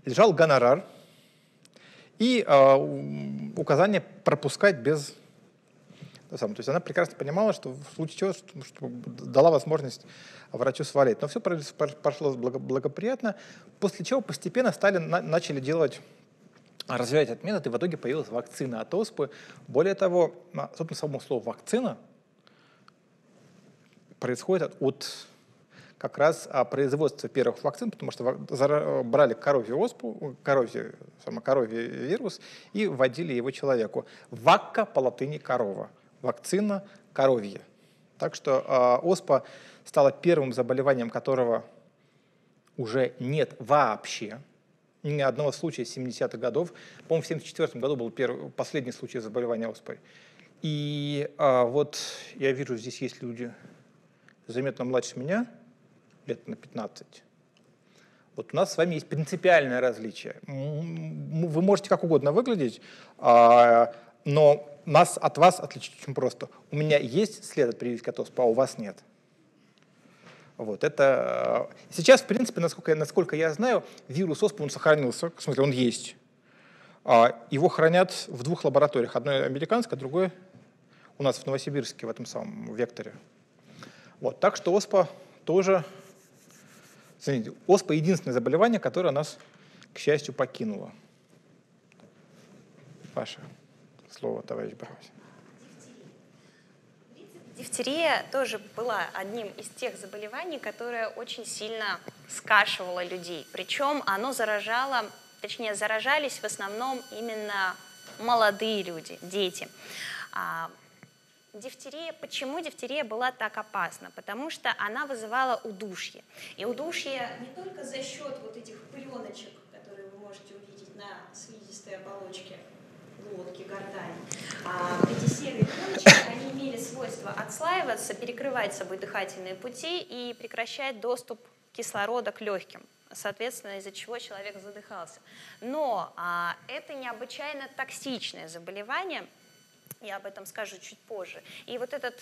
лежал гонорар и э, указание пропускать без... То есть она прекрасно понимала, что в случае чего что, что дала возможность врачу свалить. Но все прошло благоприятно, после чего постепенно стали, на, начали делать, развивать этот метод, и в итоге появилась вакцина от оспы. Более того, собственно, само слово «вакцина» происходит от... от как раз о производстве первых вакцин, потому что брали коровью оспу, коровью, само, коровий вирус и вводили его человеку. Вакка по латыни корова, вакцина коровья. Так что э, оспа стала первым заболеванием, которого уже нет вообще. Ни одного случая с семидесятых годов. По-моему, в семьдесят четвёртом году был первый, последний случай заболевания оспой. И э, вот я вижу, здесь есть люди заметно младше меня, лет на пятнадцать. Вот у нас с вами есть принципиальное различие. Вы можете как угодно выглядеть, но нас от вас отличить очень просто. У меня есть след от прививки от оспы, а у вас нет. Вот это... Сейчас, в принципе, насколько, насколько я знаю, вирус оспы, он сохранился, в смысле, он есть. Его хранят в двух лабораториях. Одной американской, другой у нас в Новосибирске, в этом самом векторе. Вот, так что оспа тоже... Смотрите, оспа — единственное заболевание, которое нас, к счастью, покинуло. Ваше слово, товарищ Барбас. Дифтерия тоже была одним из тех заболеваний, которое очень сильно скашивало людей. Причем оно заражало, точнее, заражались в основном именно молодые люди, дети. Дифтерия, почему дифтерия была так опасна? Потому что она вызывала удушье. И удушье не только за счет вот этих пленочек, которые вы можете увидеть на слизистой оболочке глотки, гортани. А эти серые пленочки, они имели свойство отслаиваться, перекрывать собой дыхательные пути и прекращать доступ кислорода к легким. Соответственно, из-за чего человек задыхался. Но а, это необычайно токсичное заболевание. Я об этом скажу чуть позже. И вот, этот,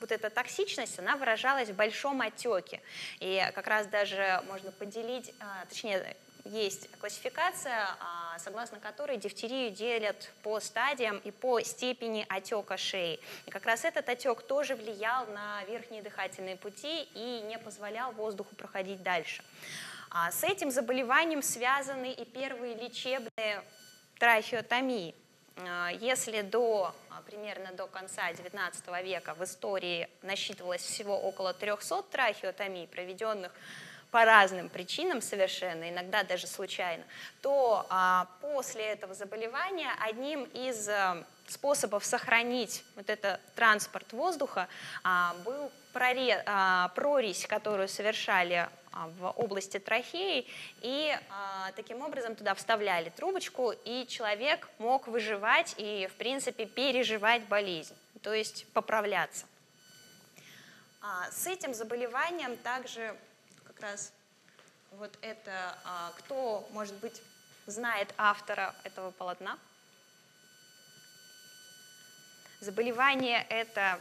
вот эта токсичность, она выражалась в большом отеке. И как раз даже можно поделить, точнее, есть классификация, согласно которой дифтерию делят по стадиям и по степени отека шеи. И как раз этот отек тоже влиял на верхние дыхательные пути и не позволял воздуху проходить дальше. С этим заболеванием связаны и первые лечебные трахеотомии. Если до, примерно до конца девятнадцатого века в истории насчитывалось всего около трёхсот трахеотомий, проведенных по разным причинам совершенно, иногда даже случайно, то а, после этого заболевания одним из а, способов сохранить вот этот транспорт воздуха а, был проре, а, прорезь, которую совершали а, в области трахеи, и а, таким образом туда вставляли трубочку, и человек мог выживать и, в принципе, переживать болезнь, то есть поправляться. А, с этим заболеванием также... Как раз вот это, кто, может быть, знает автора этого полотна. Заболевание это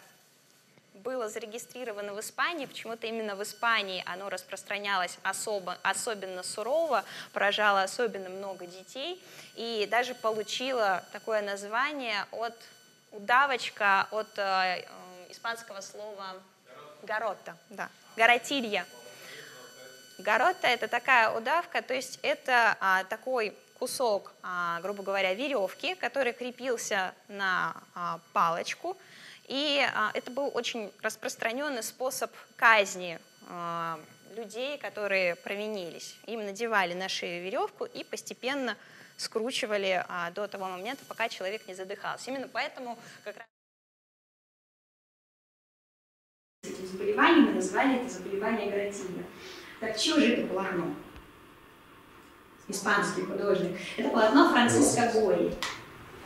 было зарегистрировано в Испании, почему-то именно в Испании оно распространялось особо, особенно сурово, поражало особенно много детей и даже получило такое название от удавочка, от э, испанского слова «гарота», да, «гаротилья». Гарота – это такая удавка, то есть это а, такой кусок, а, грубо говоря, веревки, который крепился на а, палочку, и а, это был очень распространенный способ казни а, людей, которые провинились. Им надевали на шею веревку и постепенно скручивали а, до того момента, пока человек не задыхался. Именно поэтому как раз… Этим заболеванием мы назвали это заболевание гаротилья. Так чье же это полотно? Испанский художник. Это полотно Франциско Гойи.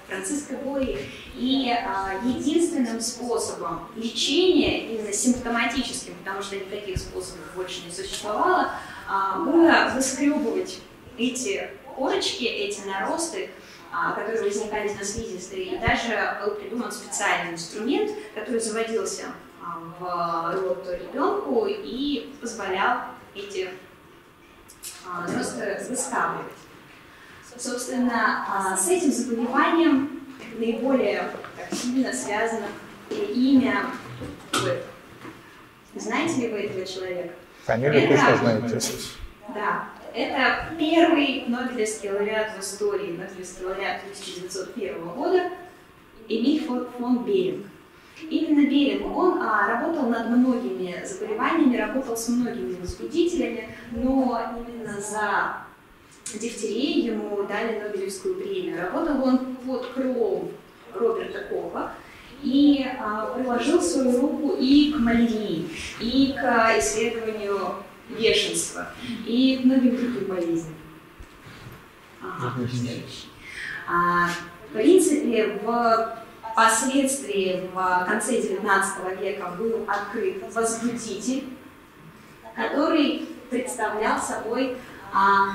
Франциско Гойи. И а, единственным способом лечения, именно симптоматическим, потому что никаких способов больше не существовало, а, было выскребывать эти корочки, эти наросты, а, которые возникали на слизистой. И даже был придуман специальный инструмент, который заводился а, в рот ребенку и позволял эти а, просто выставливать. Собственно, а, с этим заболеванием наиболее так, сильно связано имя. Вы знаете ли вы этого человека? Фамилию точно знаете. Да. Это первый нобелевский лауреат в истории, нобелевский лауреат тысяча девятьсот первого года Эмиль фон Беринг. Именно Беринг, он а, работал над многими заболеваниями, работал с многими возбудителями, но именно за дифтерию ему дали Нобелевскую премию. Работал он под крылом Роберта Коха и а, приложил свою руку и к малярии, и к исследованию бешенства, и к многим другим болезням. Ага, а, в принципе, в впоследствии в конце девятнадцатого века был открыт возбудитель, который представлял собой а,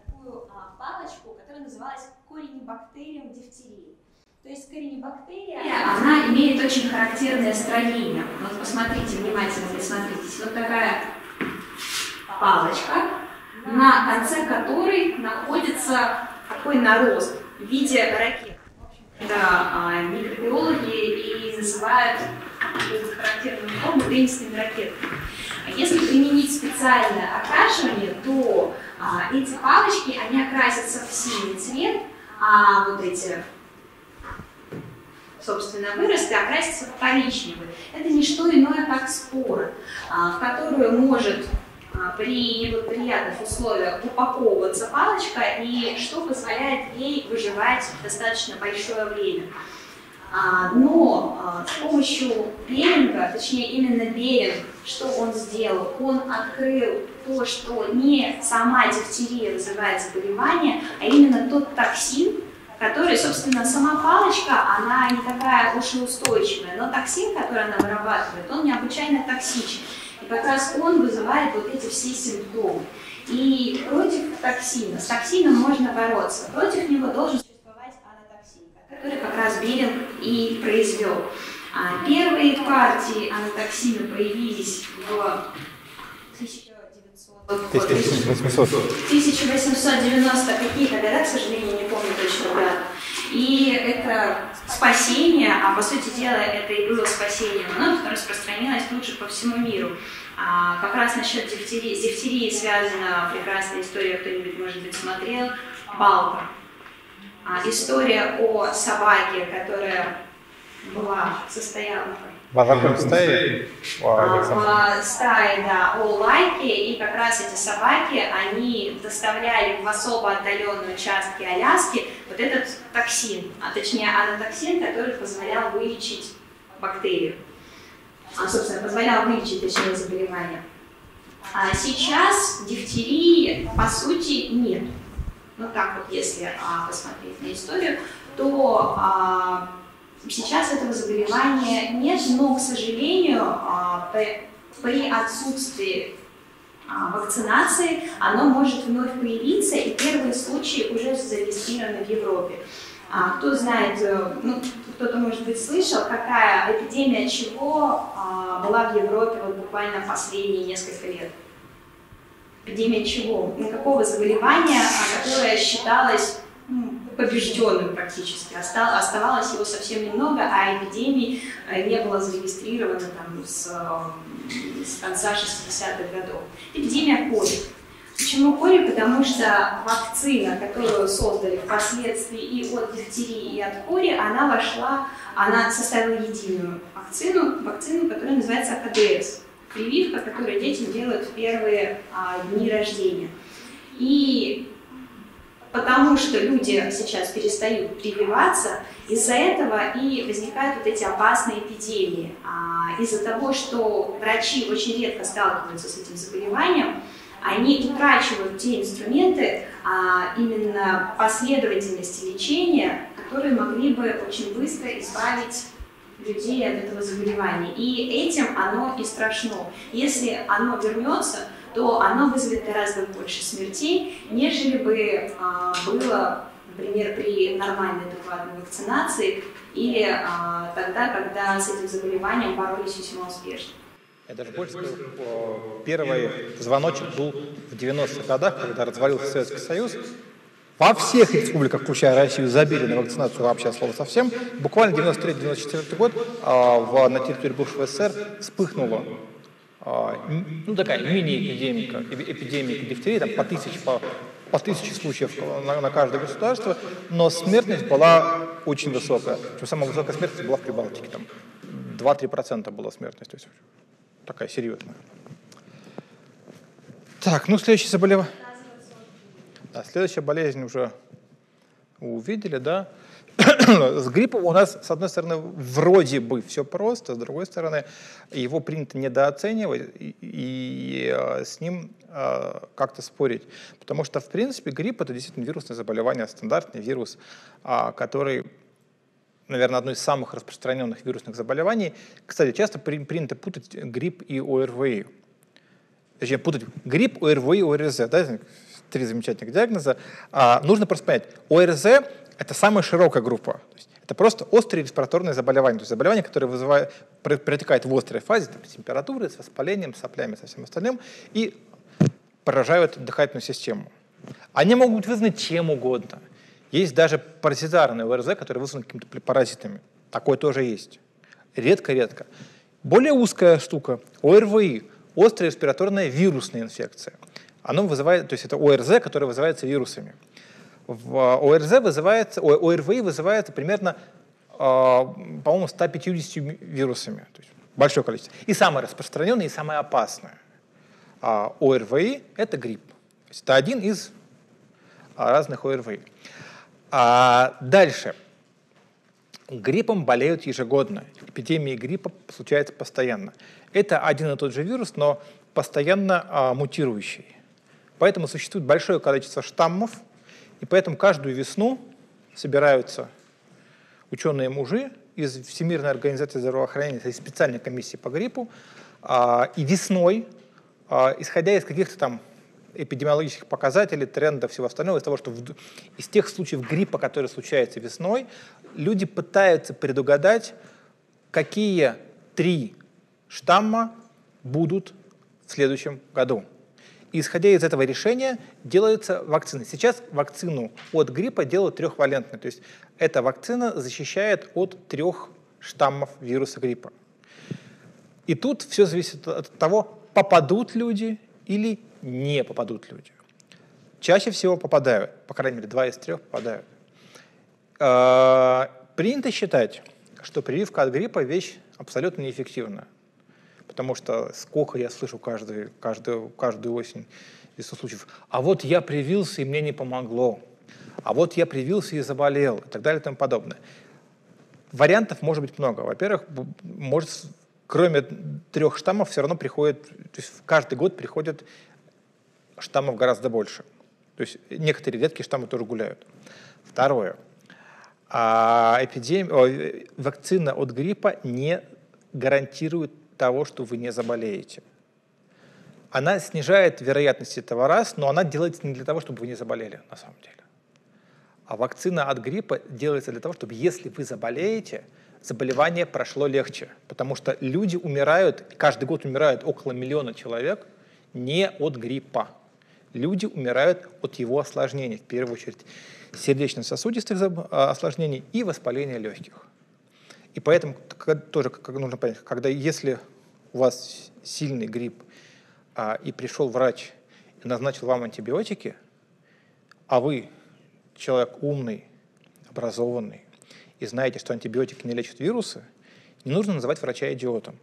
такую а, палочку, которая называлась коренебактерием дифтерии. То есть коренебактерия, она имеет очень характерное строение. Вот посмотрите внимательно, присмотритесь. Вот такая палочка, на конце которой находится такой нарост в виде ракет. Да, микробиологи и называют характерную форму теннисными ракетками. Если применить специальное окрашивание, то а, эти палочки, они окрасятся в синий цвет, а вот эти, собственно, выросты окрасятся в коричневый. Это не что иное, как спора, а, в которую может а, при неблагоприятных условиях упаковываться палочка, и что позволяет ей выживать достаточно большое время. Но с помощью Беринга, точнее именно Беринг, что он сделал? Он открыл то, что не сама дифтерия вызывает заболевание, а именно тот токсин, который, собственно, сама палочка, она не такая уж и устойчивая, но токсин, который она вырабатывает, он необычайно токсичен. И как раз он вызывает вот эти все симптомы. И против токсина, с токсином можно бороться, против него должен который как раз Беринг и произвел. Первые партии анатоксина появились в тысяча восемьсот девяносто какие-то года, к сожалению, не помню точно года. И это спасение, а по сути дела это и было спасением, оно распространилось тут же по всему миру. А, как раз насчет дифтерии, с дифтерией связана прекрасная история, кто-нибудь, может быть, смотрел, Балка. А, история о собаке, которая была, состояла... Базарком стаи? Стаи, да, о лайки, и как раз эти собаки, они доставляли в особо отдаленные участки Аляски вот этот токсин, а точнее анатоксин, который позволял вылечить бактерию, а, собственно, позволял вылечить, точнее, заболевание. А сейчас дифтерии, по сути, нет. Ну, так вот, если а, посмотреть на историю, то... А, сейчас этого заболевания нет, но, к сожалению, при отсутствии вакцинации оно может вновь появиться, и первые случаи уже зарегистрированы в Европе. Кто знает, ну, кто-то, может быть, слышал, какая эпидемия чего была в Европе вот буквально последние несколько лет? Эпидемия чего? Какого заболевания, которое считалось... побежденным практически, оставалось его совсем немного, а эпидемий не было зарегистрировано там, с, с конца шестидесятых годов. Эпидемия кори. Почему кори? Потому что вакцина, которую создали впоследствии и от дифтерии, и от кори, она вошла, она составила единую вакцину, вакцину, которая называется АКДС, прививка, которую детям делают в первые а, дни рождения. И потому что люди сейчас перестают прививаться, из-за этого и возникают вот эти опасные эпидемии. А из-за того, что врачи очень редко сталкиваются с этим заболеванием, они утрачивают те инструменты, а именно последовательности лечения, которые могли бы очень быстро избавить людей от этого заболевания. И этим оно и страшно. Если оно вернется, то оно вызовет гораздо больше смертей, нежели бы а, было, например, при нормальной адекватной вакцинации или а, тогда, когда с этим заболеванием боролись весьма успешно. Это же больше первый звоночек был в девяностых годах, когда развалился Советский Союз. Во всех республиках, включая Россию, забили на вакцинацию вообще слово совсем. Буквально девяносто третий — девяносто четвёртый год а, в, на территории бывшего СССР вспыхнуло. Ну, такая мини-эпидемика, эпидемика дифтерии, там по тысяче, по, по тысяче случаев на, на каждое государство, но смертность была очень высокая. Причем самая высокая смертность была в Прибалтике, там два-три процента была смертность, то есть такая серьезная. Так, ну следующее заболевание. Да, следующая болезнь уже увидели, да. С гриппом у нас, с одной стороны, вроде бы все просто, с другой стороны, его принято недооценивать и, и с ним э, как-то спорить. Потому что, в принципе, грипп — это действительно вирусное заболевание, стандартный вирус, э, который, наверное, одно из самых распространенных вирусных заболеваний. Кстати, часто при, принято путать грипп и ОРВИ. Точнее, путать грипп, ОРВИ, ОРЗ. Да? Три замечательных диагноза. А, нужно просто понять, ОРЗ — это самая широкая группа. То есть это просто острые респираторные заболевания. То есть заболевания, которые вызывают, протекают в острой фазе, так, с температурой, с воспалением, с соплями, со всем остальным, и поражают дыхательную систему. Они могут быть вызваны чем угодно. Есть даже паразитарные ОРЗ, которые вызваны какими-то паразитами. Такое тоже есть. Редко-редко. Более узкая штука — ОРВИ, острая респираторная вирусная инфекция. Оно вызывает, то есть это ОРЗ, которое вызывается вирусами. В ОРЗ вызывается, ОРВИ вызывается примерно, э, по-моему, ста пятьюдесятью вирусами. То есть большое количество. И самое распространенное, и самое опасное. А ОРВИ — это грипп. То есть это один из разных ОРВИ. А дальше. Гриппом болеют ежегодно. Эпидемии гриппа случаются постоянно. Это один и тот же вирус, но постоянно а, мутирующий. Поэтому существует большое количество штаммов, и поэтому каждую весну собираются ученые-мужи из Всемирной организации здравоохранения, из специальной комиссии по гриппу, и весной, исходя из каких-то там эпидемиологических показателей, трендов, всего остального, из того, что в, из тех случаев гриппа, которые случаются весной, люди пытаются предугадать, какие три штамма будут в следующем году. И, исходя из этого решения, делаются вакцины. Сейчас вакцину от гриппа делают трехвалентной. То есть эта вакцина защищает от трех штаммов вируса гриппа. И тут все зависит от того, попадут люди или не попадут люди. Чаще всего попадают, по крайней мере, два из трех попадают. Принято считать, что прививка от гриппа – вещь абсолютно неэффективна. Потому что сколько я слышу каждую, каждую, каждую осень из случаев. А вот я привился, и мне не помогло. А вот я привился и заболел, и так далее, и тому подобное. Вариантов может быть много. Во-первых, может, кроме трех штаммов все равно приходит, то есть каждый год приходит штаммов гораздо больше. То есть некоторые редкие штаммы тоже гуляют. Второе. А эпидемия, вакцина от гриппа не гарантирует того, что вы не заболеете. Она снижает вероятность этого раз, но она делается не для того, чтобы вы не заболели, на самом деле. А вакцина от гриппа делается для того, чтобы, если вы заболеете, заболевание прошло легче. Потому что люди умирают, каждый год умирают около миллиона человек не от гриппа. Люди умирают от его осложнений, в первую очередь сердечно-сосудистых осложнений и воспаления легких. И поэтому тоже нужно понять, когда, если у вас сильный грипп, а, и пришел врач и назначил вам антибиотики, а вы человек умный, образованный, и знаете, что антибиотики не лечат вирусы, не нужно называть врача идиотом.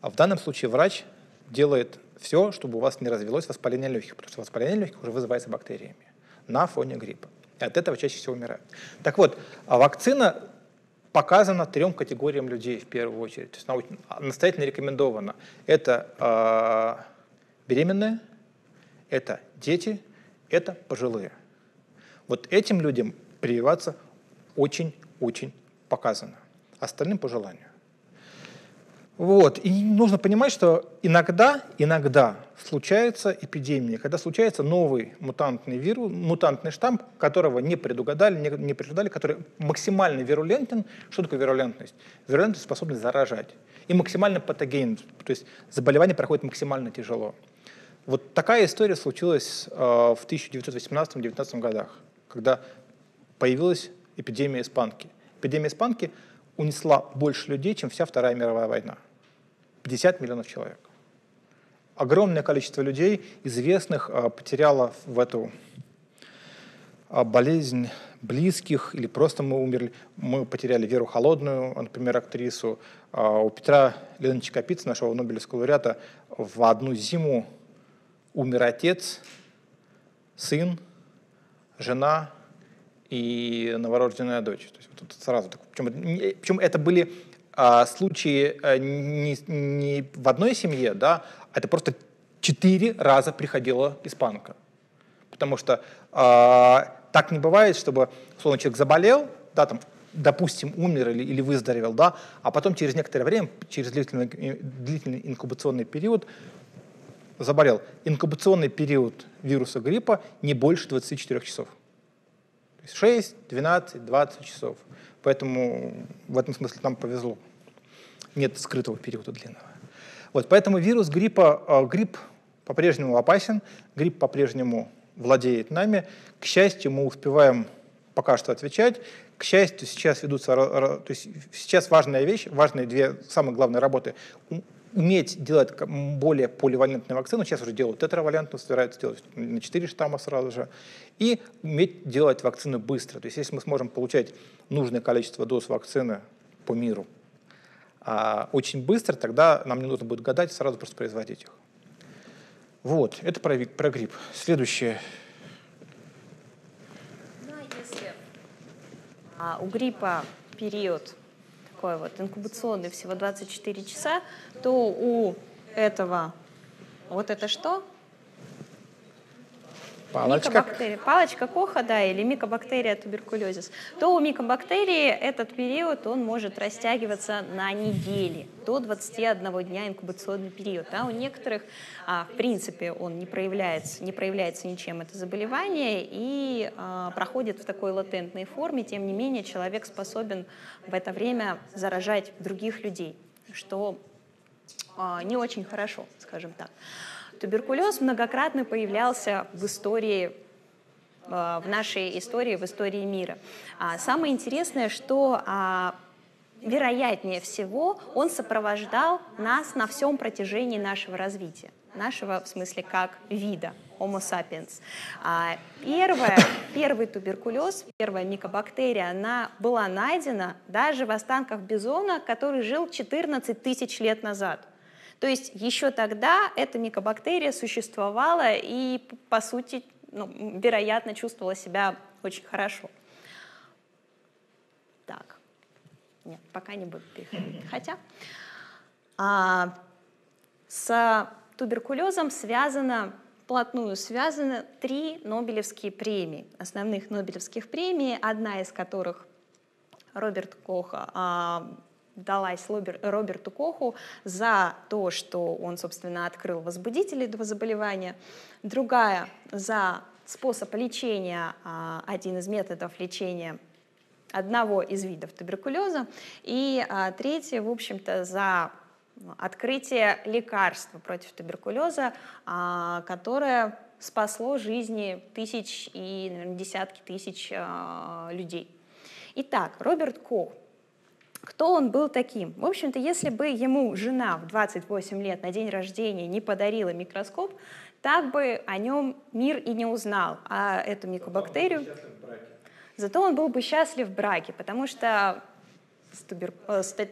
А в данном случае врач делает все, чтобы у вас не развелось воспаление легких, потому что воспаление легких уже вызывается бактериями на фоне гриппа. И от этого чаще всего умирают. Так вот, а вакцина показана трем категориям людей в первую очередь. То есть научно, настоятельно рекомендовано. Это э, беременные, это дети, это пожилые. Вот этим людям прививаться очень-очень показано. Остальным по желанию. Вот. И нужно понимать, что иногда, иногда случается эпидемия, когда случается новый мутантный вирус, мутантный штамм, которого не предугадали, не, не предугадали, который максимально вирулентен. Что такое вирулентность? Вирулентность способна заражать. И максимально патоген, то есть заболевание проходит максимально тяжело. Вот такая история случилась э, в тысяча девятьсот восемнадцатом — девятнадцатом годах, когда появилась эпидемия испанки. Эпидемия испанки унесла больше людей, чем вся Вторая мировая война. пятьдесят миллионов человек. Огромное количество людей, известных, потеряло в эту болезнь близких, или просто мы умерли. Мы потеряли Веру Холодную, например, актрису. У Петра Леонидовича Капицы, нашего Нобелевского лауреата, в одну зиму умер отец, сын, жена и новорожденная дочь. То есть, вот сразу, причем, причем это были случаи не, не в одной семье, да, это просто четыре раза приходила испанка. Потому что э, так не бывает, чтобы условно, человек заболел, да, там, допустим, умер или, или выздоровел, да, а потом через некоторое время, через длительный, длительный инкубационный период заболел. Инкубационный период вируса гриппа не больше двадцати четырёх часов. То есть шесть, двенадцать, двадцать часов. Поэтому в этом смысле нам повезло. Нет скрытого периода длинного. Вот, поэтому вирус гриппа, грипп по-прежнему опасен, грипп по-прежнему владеет нами. К счастью, мы успеваем пока что отвечать. К счастью, сейчас ведутся, то есть сейчас важная вещь, важные две самые главные работы. Уметь делать более поливалентную вакцину, сейчас уже делают тетравалентную, собираются делать на четыре штамма сразу же, и уметь делать вакцину быстро. То есть если мы сможем получать нужное количество доз вакцины по миру а, очень быстро, тогда нам не нужно будет гадать, сразу просто производить их. Вот, это про, про грипп. Следующее. Да, если а, у гриппа период такой вот инкубационный всего двадцать четыре часа, то у этого вот это что? Палочка. Палочка Коха, да, или микобактерия туберкулезис. То у микобактерии этот период, он может растягиваться на недели, до двадцати одного дня инкубационный период. А у некоторых, а, в принципе, он не проявляется, не проявляется ничем, это заболевание, и а, проходит в такой латентной форме. Тем не менее, человек способен в это время заражать других людей, что а, не очень хорошо, скажем так. Туберкулез многократно появлялся в истории, в нашей истории, в истории мира. Самое интересное, что вероятнее всего он сопровождал нас на всем протяжении нашего развития, нашего в смысле как вида, Homo sapiens. Первая, первый туберкулез, первая микобактерия, она была найдена даже в останках бизона, который жил четырнадцать тысяч лет назад. То есть еще тогда эта микобактерия существовала и, по сути, ну, вероятно, чувствовала себя очень хорошо. Так, нет, пока не буду переходить. Хотя а, с туберкулезом связано, вплотную связаны три Нобелевские премии, основных Нобелевских премий, одна из которых Роберт Коха, а, далась Роберту Коху за то, что он, собственно, открыл возбудители этого заболевания, другая за способ лечения, а, один из методов лечения одного из видов туберкулеза, и а, третья, в общем-то, за открытие лекарства против туберкулеза, которое спасло жизни тысяч и, наверное, десятки тысяч людей. Итак, Роберт Кох. Кто он был таким? В общем-то, если бы ему жена в двадцать восемь лет на день рождения не подарила микроскоп, так бы о нем мир и не узнал. А эту микобактерию... Зато он был бы счастлив в браке, потому что... С тубер...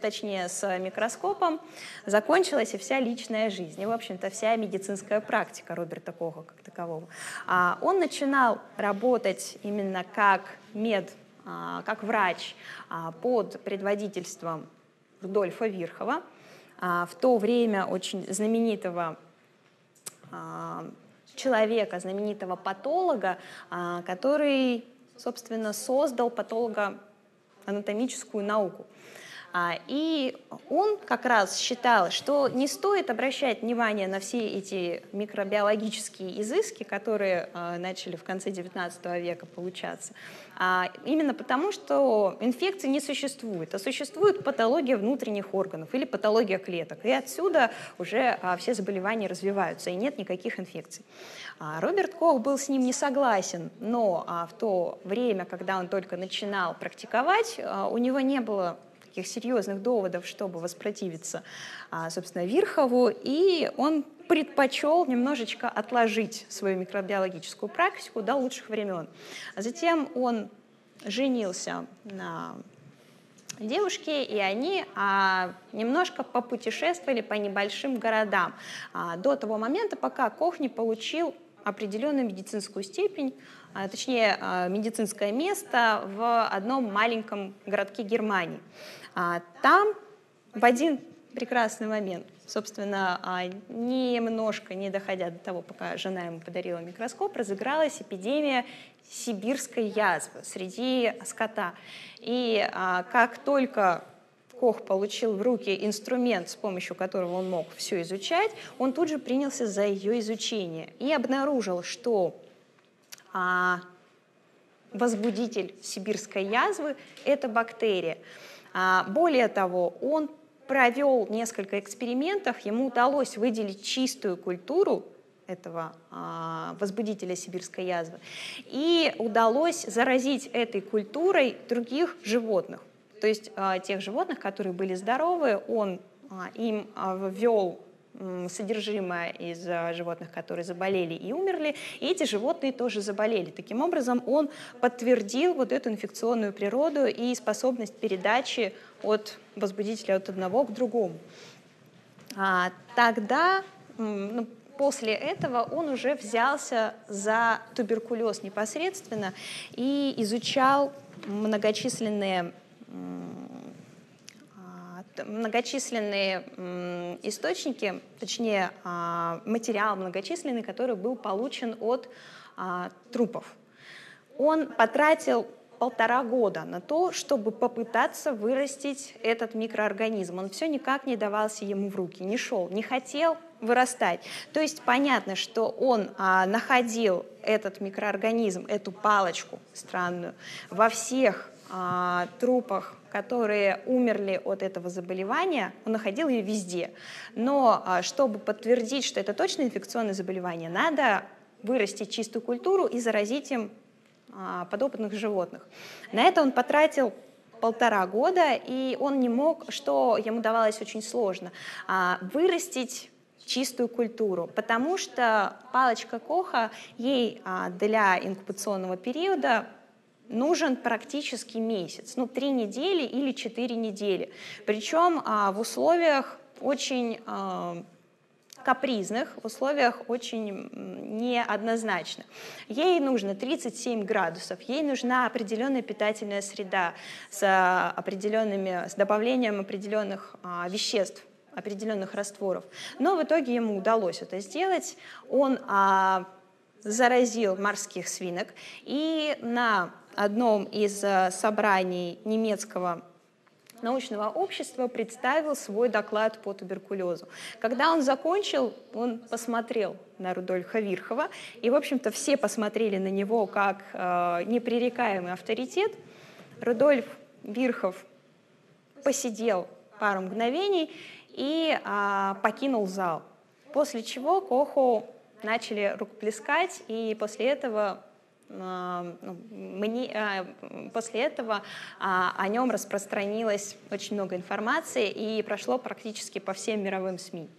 точнее, с микроскопом, закончилась и вся личная жизнь, и, в общем-то, вся медицинская практика Роберта Коха как такового. Он начинал работать именно как мед, как врач под предводительством Рудольфа Вирхова, в то время очень знаменитого человека, знаменитого патолога, который, собственно, создал патолога анатомическую науку. И он как раз считал, что не стоит обращать внимание на все эти микробиологические изыски, которые начали в конце девятнадцатого века получаться, именно потому, что инфекции не существует, а существует патология внутренних органов или патология клеток, и отсюда уже все заболевания развиваются, и нет никаких инфекций. Роберт Кох был с ним не согласен, но в то время, когда он только начинал практиковать, у него не было серьезных доводов, чтобы воспротивиться, собственно, Вирхову, и он предпочел немножечко отложить свою микробиологическую практику до лучших времен. Затем он женился на девушке, и они немножко попутешествовали по небольшим городам до того момента, пока Кох не получил определенную медицинскую степень, точнее, медицинское место в одном маленьком городке Германии. Там в один прекрасный момент, собственно, немножко не доходя до того, пока жена ему подарила микроскоп, разыгралась эпидемия сибирской язвы среди скота. И как только Кох получил в руки инструмент, с помощью которого он мог все изучать, он тут же принялся за ее изучение и обнаружил, что возбудитель сибирской язвы – это бактерия. Более того, он провел несколько экспериментов, ему удалось выделить чистую культуру этого возбудителя сибирской язвы, и удалось заразить этой культурой других животных. То есть тех животных, которые были здоровы, он им ввел содержимое из животных, которые заболели и умерли, и эти животные тоже заболели. Таким образом, он подтвердил вот эту инфекционную природу и способность передачи от возбудителя от одного к другому. А тогда, ну, после этого он уже взялся за туберкулез непосредственно и изучал многочисленные многочисленные источники, точнее, материал многочисленный, который был получен от трупов. Он потратил полтора года на то, чтобы попытаться вырастить этот микроорганизм. Он все никак не давался ему в руки, не шел, не хотел вырастать. То есть понятно, что он находил этот микроорганизм, эту палочку странную, во всех а, трупах, которые умерли от этого заболевания, он находил ее везде. Но а, чтобы подтвердить, что это точно инфекционное заболевание, надо вырастить чистую культуру и заразить им а, подопытных животных. На это он потратил полтора года, и он не мог, что ему давалось очень сложно, а, вырастить чистую культуру, потому что палочка Коха, ей а, для инкубационного периода нужен практически месяц, ну, три недели или четыре недели. Причем а, в условиях очень а, капризных, в условиях очень неоднозначных. Ей нужно тридцать семь градусов, ей нужна определенная питательная среда с, определенными, с добавлением определенных а, веществ, определенных растворов. Но в итоге ему удалось это сделать. Он а, заразил морских свинок, и на одном из а, собраний немецкого научного общества представил свой доклад по туберкулезу. Когда он закончил, он посмотрел на Рудольфа Вирхова, и, в общем-то, все посмотрели на него как а, непререкаемый авторитет. Рудольф Вирхов посидел пару мгновений и а, покинул зал. После чего Коху начали рукоплескать, и после этого, а, мне, а, после этого а, о нем распространилось очень много информации и прошло практически по всем мировым СМИ,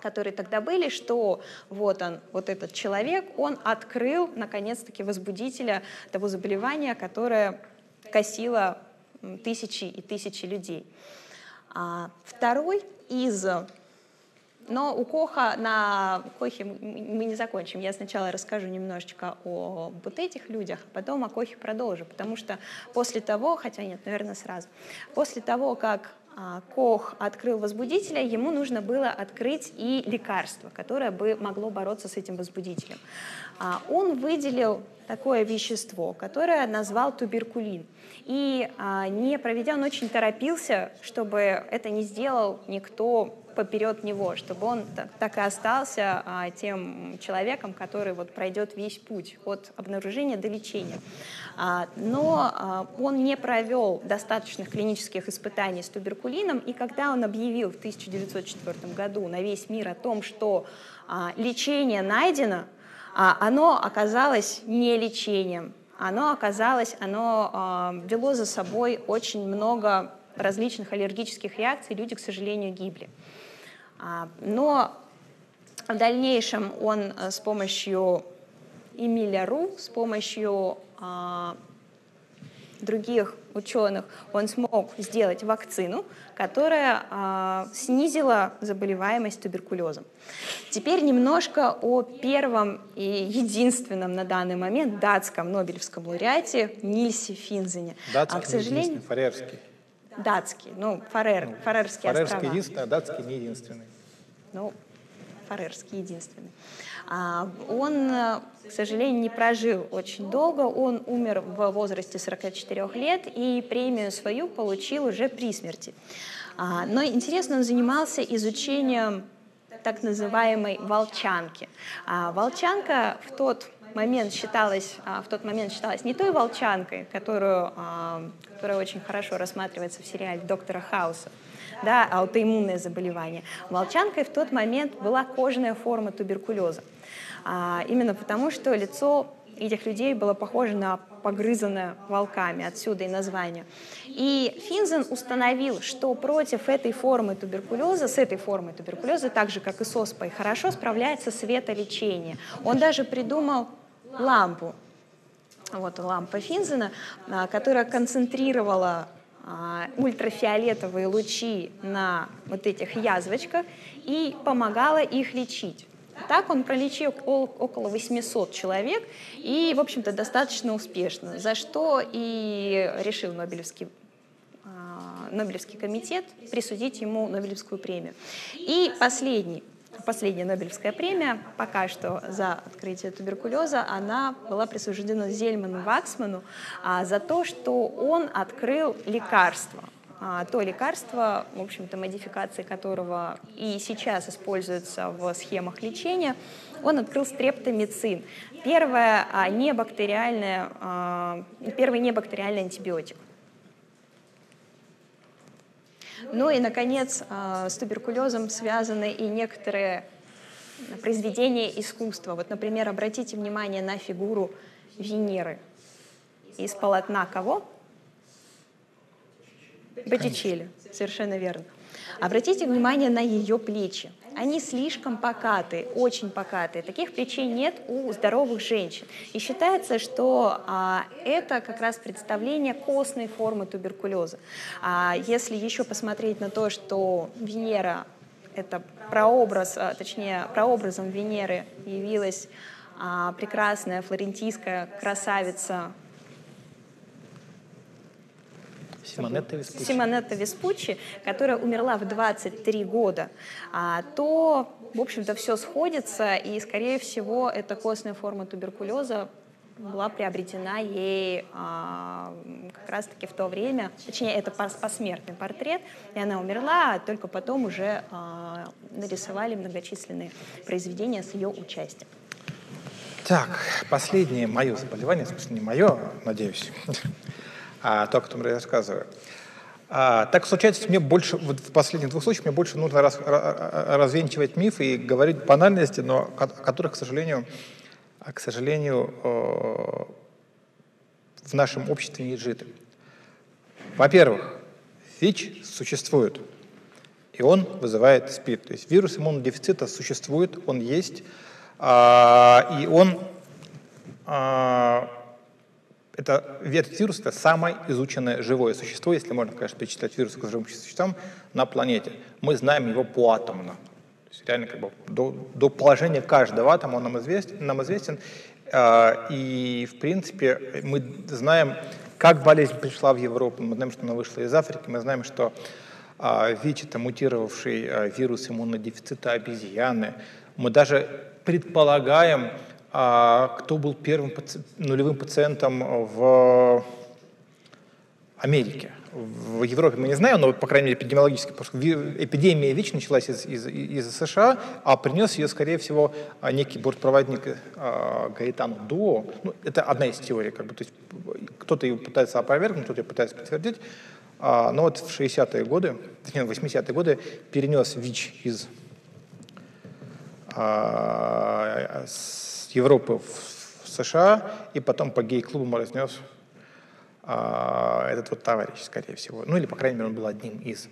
которые тогда были, что вот он, вот этот человек, он открыл, наконец-таки, возбудителя того заболевания, которое косило тысячи и тысячи людей. А второй из... Но у Коха, на Кохе мы не закончим. Я сначала расскажу немножечко о вот этих людях, а потом о Кохе продолжу. Потому что после того, хотя нет, наверное, сразу. После того, как Кох открыл возбудителя, ему нужно было открыть и лекарство, которое бы могло бороться с этим возбудителем. Он выделил такое вещество, которое назвал туберкулин. И не проведя, он очень торопился, чтобы это не сделал никто поперед него, чтобы он так и остался тем человеком, который вот пройдет весь путь от обнаружения до лечения. Но он не провел достаточных клинических испытаний с туберкулином, и когда он объявил в тысяча девятьсот четвёртом году на весь мир о том, что лечение найдено, оно оказалось не лечением, оно оказалось, оно вело за собой очень много различных аллергических реакций, люди, к сожалению, гибли. Но в дальнейшем он с помощью Эмиля Ру, с помощью других ученых, он смог сделать вакцину, которая снизила заболеваемость туберкулезом. Теперь немножко о первом и единственном на данный момент датском нобелевском лауреате Нильсе Финзене. Датский, а, к сожалению, фарерский. Датский, ну, Фарер, Фарерские Фарерский острова. Единственный, а датский не единственный. Ну, Фарерский единственный. А, он, к сожалению, не прожил очень долго, он умер в возрасте сорока четырёх лет и премию свою получил уже при смерти. А, но интересно, он занимался изучением так называемой волчанки. А, волчанка в тот момент считалась, в тот момент считалась не той волчанкой, которую, которая очень хорошо рассматривается в сериале «Доктора Хауса», да, аутоиммунное заболевание. Волчанкой в тот момент была кожная форма туберкулеза. Именно потому, что лицо этих людей было похоже на погрызанное волками, отсюда и название. И Финзен установил, что против этой формы туберкулеза, с этой формой туберкулеза, так же, как и с оспой, хорошо справляется светолечение. Он даже придумал лампу, вот лампа Финзена, которая концентрировала ультрафиолетовые лучи на вот этих язвочках и помогала их лечить. Так он пролечил около восьмисот человек и, в общем-то, достаточно успешно, за что и решил Нобелевский, Нобелевский комитет присудить ему Нобелевскую премию. И последний, последняя Нобелевская премия пока что за открытие туберкулеза, она была присуждена Зельману Ваксману за то, что он открыл лекарство. то лекарство, в общем-то, модификации которого и сейчас используется в схемах лечения, он открыл стрептомицин. Первое небактериальное, первый небактериальный антибиотик. Ну и, наконец, с туберкулезом связаны и некоторые произведения искусства. Вот, например, обратите внимание на фигуру Венеры. Из полотна кого? Боттичелли, совершенно верно. Обратите внимание на ее плечи. Они слишком покатые, очень покатые. Таких плечей нет у здоровых женщин. И считается, что а, это как раз представление костной формы туберкулеза. А, если еще посмотреть на то, что Венера, это прообраз, а, точнее, прообразом Венеры явилась а, прекрасная флорентийская красавица Симонетта Веспуччи. Симонетта Веспуччи, которая умерла в двадцать три года, то, в общем-то, все сходится, и, скорее всего, эта костная форма туберкулеза была приобретена ей а, как раз-таки в то время, точнее, это посмертный портрет, и она умерла, а только потом уже а, нарисовали многочисленные произведения с ее участием. Так, последнее мое заболевание, в смысле, не мое, надеюсь, а то, о котором я рассказываю. А, так случается, мне больше, вот в последних двух случаях мне больше нужно раз, развенчивать мифы и говорить банальности, но о которых, к сожалению, к сожалению э, в нашем обществе не житы. Во-первых, ВИЧ существует, и он вызывает СПИД. То есть вирус иммунодефицита существует, он есть, э, и он... Э, Это вирус, это самое изученное живое существо, если можно, конечно, перечислять вирусы к живым существам на планете. Мы знаем его поатомно. То есть реально как бы до, до положения каждого атома он нам известен. Нам известен э, и, в принципе, мы знаем, как болезнь пришла в Европу, мы знаем, что она вышла из Африки, мы знаем, что э, ВИЧ — это мутировавший э, вирус иммунодефицита обезьяны. Мы даже предполагаем, кто был первым паци... нулевым пациентом в Америке. В Европе мы не знаем, но, по крайней мере, эпидемиологически, потому что эпидемия ВИЧ началась из, из, из США, а принес ее, скорее всего, некий бортпроводник а, Гаэтан-Дуо. Ну, это одна из теорий. Как бы. То есть кто-то ее пытается опровергнуть, кто-то ее пытается подтвердить. А, но вот в шестидесятые годы, точнее, в восьмидесятые годы перенес ВИЧ из... А, с Европы в США, и потом по гей-клубам разнес а, этот вот товарищ, скорее всего. Ну или, по крайней мере, он был одним из.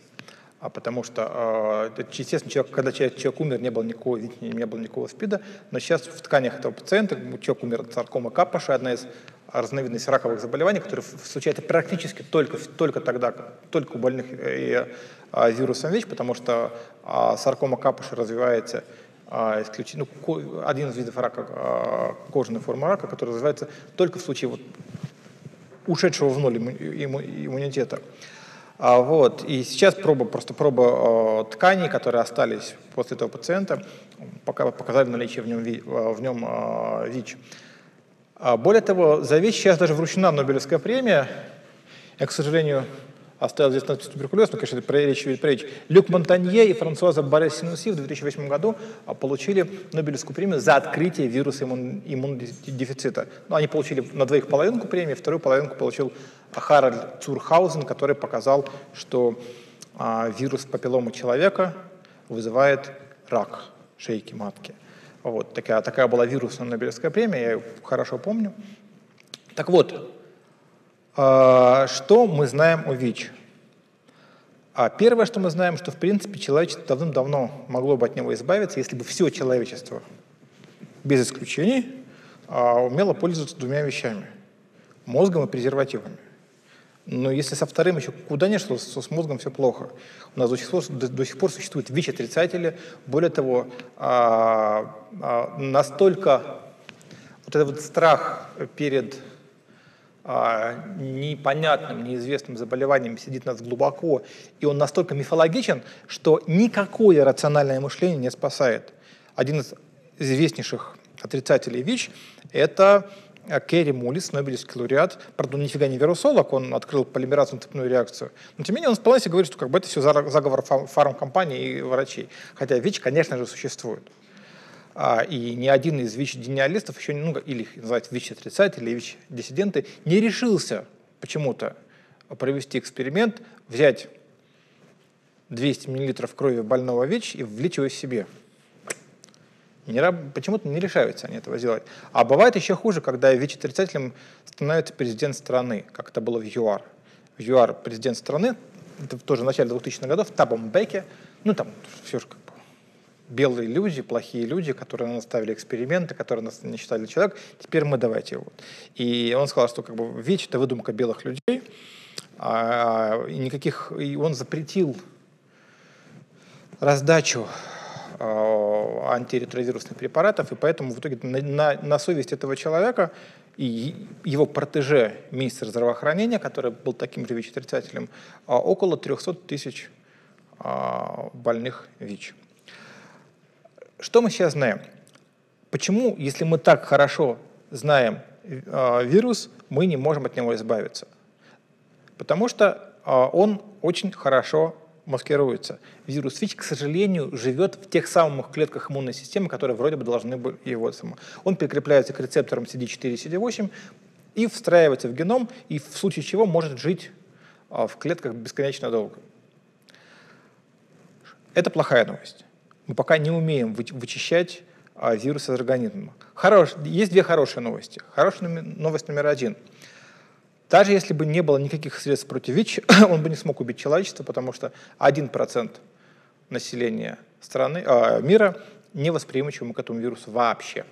А потому что, а, естественно, человек, когда человек, человек умер, не было никакого ВИЧ, не было никакого СПИДа, но сейчас в тканях этого пациента, человек умер от саркомы Каппаша, одна из разновидностей раковых заболеваний, которые случаются практически только, только тогда, только у больных и, а, вирусом ВИЧ, потому что а, саркома Каппаша развивается исключительно, ну, один из видов рака, кожной формы рака, который называется только в случае вот ушедшего в ноль иммунитета. Вот. И сейчас проба, просто проба тканей, которые остались после этого пациента, пока показали наличие в нем, в нем ВИЧ. Более того, за ВИЧ сейчас даже вручена Нобелевская премия. Я, к сожалению, оставил здесь надпись «туберкулез», но, конечно, про речь, про речь. Люк Монтанье и француза Бориса Синуси в две тысячи восьмом году получили Нобелевскую премию за открытие вируса иммун, иммунодефицита. Ну, они получили на двоих половинку премии, вторую половинку получил Харальд Цурхаузен, который показал, что а, вирус папилломы человека вызывает рак шейки матки. Вот, такая, такая была вирусная Нобелевская премия, я ее хорошо помню. Так вот, что мы знаем о ВИЧ? А первое, что мы знаем, что, в принципе, человечество давным-давно могло бы от него избавиться, если бы все человечество, без исключений, умело пользоваться двумя вещами – мозгом и презервативами. Но если со вторым еще куда ни шло, с мозгом все плохо. У нас до сих пор, до, до сих пор существуют ВИЧ-отрицатели. Более того, а, а, настолько вот этот вот страх перед... непонятным, неизвестным заболеванием сидит нас глубоко, и он настолько мифологичен, что никакое рациональное мышление не спасает. Один из известнейших отрицателей ВИЧ — это Керри Муллис, нобелевский лауреат, правда, он нифига не вирусолог, он открыл полимеразную цепную реакцию, но тем не менее он вполне себе говорит, что как бы это все заговор фармкомпаний и врачей, хотя ВИЧ, конечно же, существует. А, и ни один из ВИЧ-дениалистов, еще ну, или их называют ВИЧ-отрицатели, ВИЧ-диссиденты, не решился почему-то провести эксперимент, взять двести миллилитров крови больного ВИЧ и влить его в себе. Почему-то не решаются они этого делать. А бывает еще хуже, когда ВИЧ-отрицателем становится президент страны, как это было в ЮАР. В ЮАР президент страны, это тоже в начале двухтысячных годов, в Табамбеке, ну там все же как бы белые люди, плохие люди, которые на нас ставили эксперименты, которые нас не считали человек, теперь мы давайте его. И он сказал, что как бы ВИЧ — это выдумка белых людей, а, и никаких, и он запретил раздачу антиретровирусных препаратов, и поэтому в итоге на, на, на совесть этого человека и его протеже, министр здравоохранения, который был таким же ВИЧ-отрицателем, около трёхсот тысяч а, больных ВИЧ. Что мы сейчас знаем? Почему, если мы так хорошо знаем а, вирус, мы не можем от него избавиться? Потому что а, он очень хорошо маскируется. Вирус ВИЧ, к сожалению, живет в тех самых клетках иммунной системы, которые вроде бы должны были его самому. Он прикрепляется к рецепторам си ди четыре, си ди восемь и встраивается в геном, и в случае чего может жить в клетках бесконечно долго. Это плохая новость. Мы пока не умеем вычищать вирус из организма. Хорош, есть две хорошие новости. Хорошая новость номер один. Даже если бы не было никаких средств против ВИЧ, он бы не смог убить человечество, потому что один процент населения страны, э, мира не восприимчивым к этому вирусу вообще,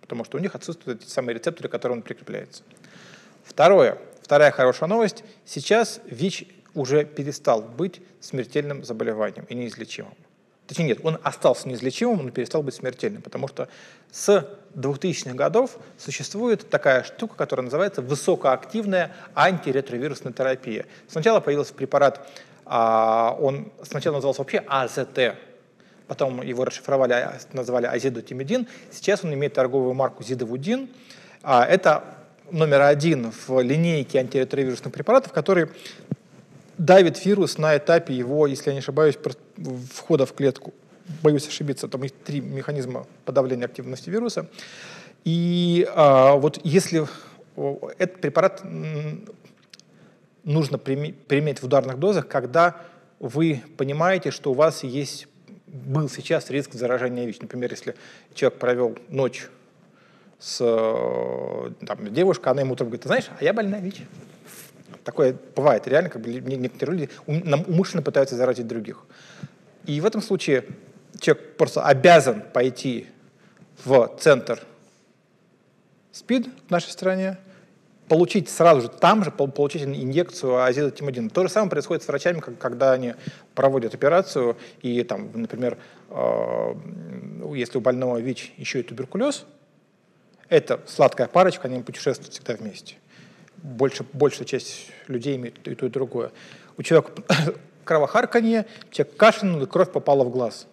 потому что у них отсутствуют те самые рецепторы, к которым он прикрепляется. Второе, вторая хорошая новость. Сейчас ВИЧ уже перестал быть смертельным заболеванием и неизлечимым. Точнее, нет, он остался неизлечимым, но перестал быть смертельным, потому что с двухтысячных годов существует такая штука, которая называется высокоактивная антиретровирусная терапия. Сначала появился препарат, он сначала назывался вообще АЗТ, потом его расшифровали, назвали азидотимидин, сейчас он имеет торговую марку зидовудин. Это номер один в линейке антиретровирусных препаратов, которые давит вирус на этапе его, если я не ошибаюсь, входа в клетку. Боюсь ошибиться, там есть три механизма подавления активности вируса. И а, вот если этот препарат нужно применять в ударных дозах, когда вы понимаете, что у вас есть, был сейчас риск заражения ВИЧ. Например, если человек провел ночь с там, девушкой, она ему утром говорит: ты знаешь, а я больна ВИЧ. Такое бывает реально, как бы некоторые люди умышленно пытаются заразить других. И в этом случае человек просто обязан пойти в центр СПИД в нашей стране, получить сразу же там же получить инъекцию азидотимидина. То же самое происходит с врачами, когда они проводят операцию, и, там, например, если у больного ВИЧ еще и туберкулез, это сладкая парочка, они путешествуют всегда вместе. Больше, большая часть людей имеет и то, и другое. У человека кровохарканье, человек кашлянул, и кровь попала в глаз.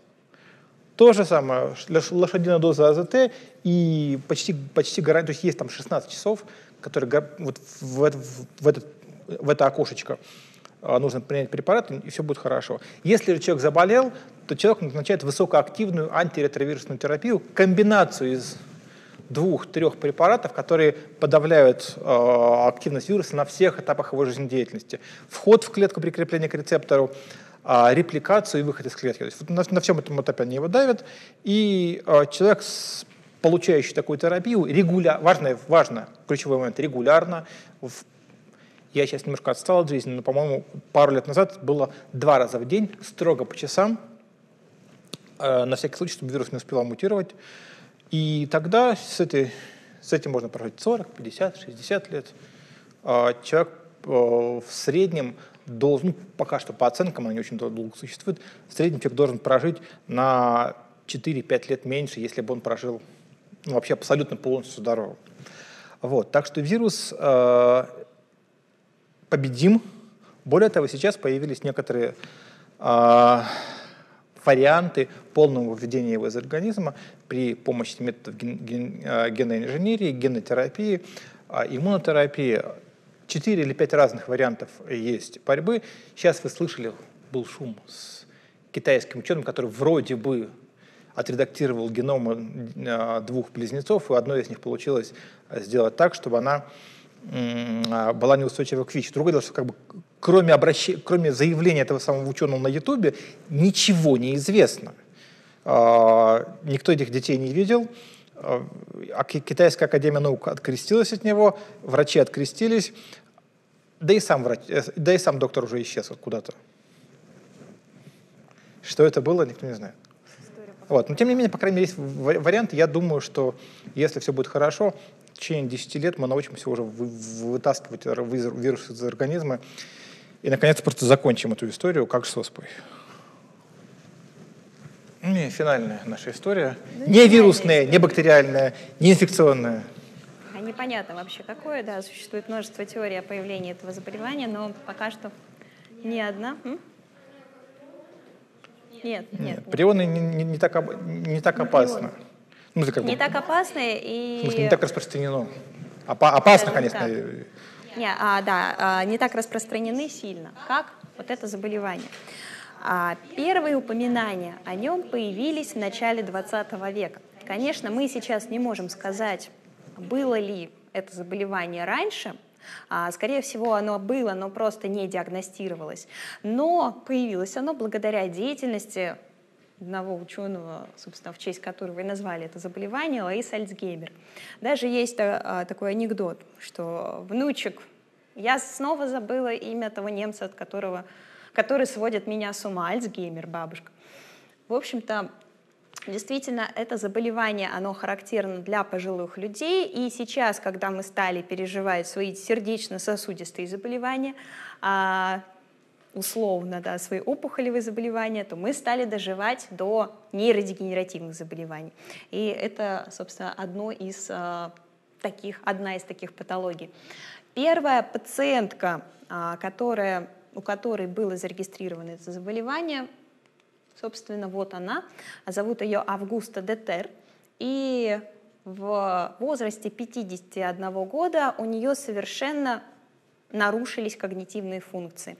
То же самое, лошадиная доза АЗТ, и почти, почти гарантия, то есть есть там шестнадцать часов, которые вот в, это, в, это, в это окошечко нужно принять препарат, и все будет хорошо. Если же человек заболел, то человек назначает высокоактивную антиретровирусную терапию, комбинацию из двух-трех препаратов, которые подавляют э, активность вируса на всех этапах его жизнедеятельности. Вход в клетку, прикрепление к рецептору, э, репликацию и выход из клетки. То есть, вот на, на всем этом этапе они его давят, и э, человек, с, получающий такую терапию, регуля... важно, важно, ключевой момент, регулярно, в... я сейчас немножко отстал от жизни, но, по-моему, пару лет назад было два раза в день, строго по часам, э, на всякий случай, чтобы вирус не успел мутировать. И тогда с, этой, с этим можно прожить сорок, пятьдесят, шестьдесят лет. Человек в среднем должен, пока что по оценкам, они очень долго существуют, в среднем человек должен прожить на четыре-пять лет меньше, если бы он прожил ну, вообще абсолютно полностью здоровым. Вот. Так что вирус э, победим. Более того, сейчас появились некоторые э, варианты полного выведения его из организма при помощи методов ген, ген, генной инженерии, генотерапии, иммунотерапии. Четыре или пять разных вариантов есть борьбы. Сейчас вы слышали, был шум с китайским ученым, который вроде бы отредактировал геномы двух близнецов, и одной из них получилось сделать так, чтобы она была неустойчива к ВИЧ. Другое дело, что как бы, кроме, обращ... кроме заявления этого самого ученого на Ютубе ничего не известно. Никто этих детей не видел. Китайская академия наук открестилась от него, врачи открестились, да и сам, врач... да и сам доктор уже исчез куда-то. Что это было, никто не знает. Вот. Но тем не менее, по крайней мере, есть варианты. Я думаю, что если все будет хорошо, в течение десяти лет мы научимся уже вытаскивать вирус из организма и, наконец, просто закончим эту историю, как с оспой. Не финальная наша история. Ну, не не вирусная, история. Не бактериальная, не инфекционная. А непонятно вообще какое, да, существует множество теорий о появлении этого заболевания, но пока что ни одна. М? Нет, нет, нет. Прионы не, не, не так, об, не так опасно. Ну, это как не бы, так опасно и... В смысле, не так распространено. Опа опасно, конечно. Так. Не, а, да, а, не так распространены сильно, как вот это заболевание. А первые упоминания о нем появились в начале двадцатого века. Конечно, мы сейчас не можем сказать, было ли это заболевание раньше. Скорее всего, оно было, но просто не диагностировалось. Но появилось оно благодаря деятельности одного ученого, собственно, в честь которого и назвали это заболевание, Алоис Альцгеймер. Даже есть такой анекдот, что внучек, я снова забыла имя того немца, от которого, который сводит меня с ума, Альцгеймер, бабушка. В общем-то, действительно, это заболевание, оно характерно для пожилых людей, и сейчас, когда мы стали переживать свои сердечно-сосудистые заболевания, условно, да, свои опухолевые заболевания, то мы стали доживать до нейродегенеративных заболеваний. И это, собственно, одно из таких, одна из таких патологий. Первая пациентка, которая, у которой было зарегистрировано это заболевание, собственно, вот она, зовут ее Августа Детер, и в возрасте пятидесяти одного года у нее совершенно нарушились когнитивные функции.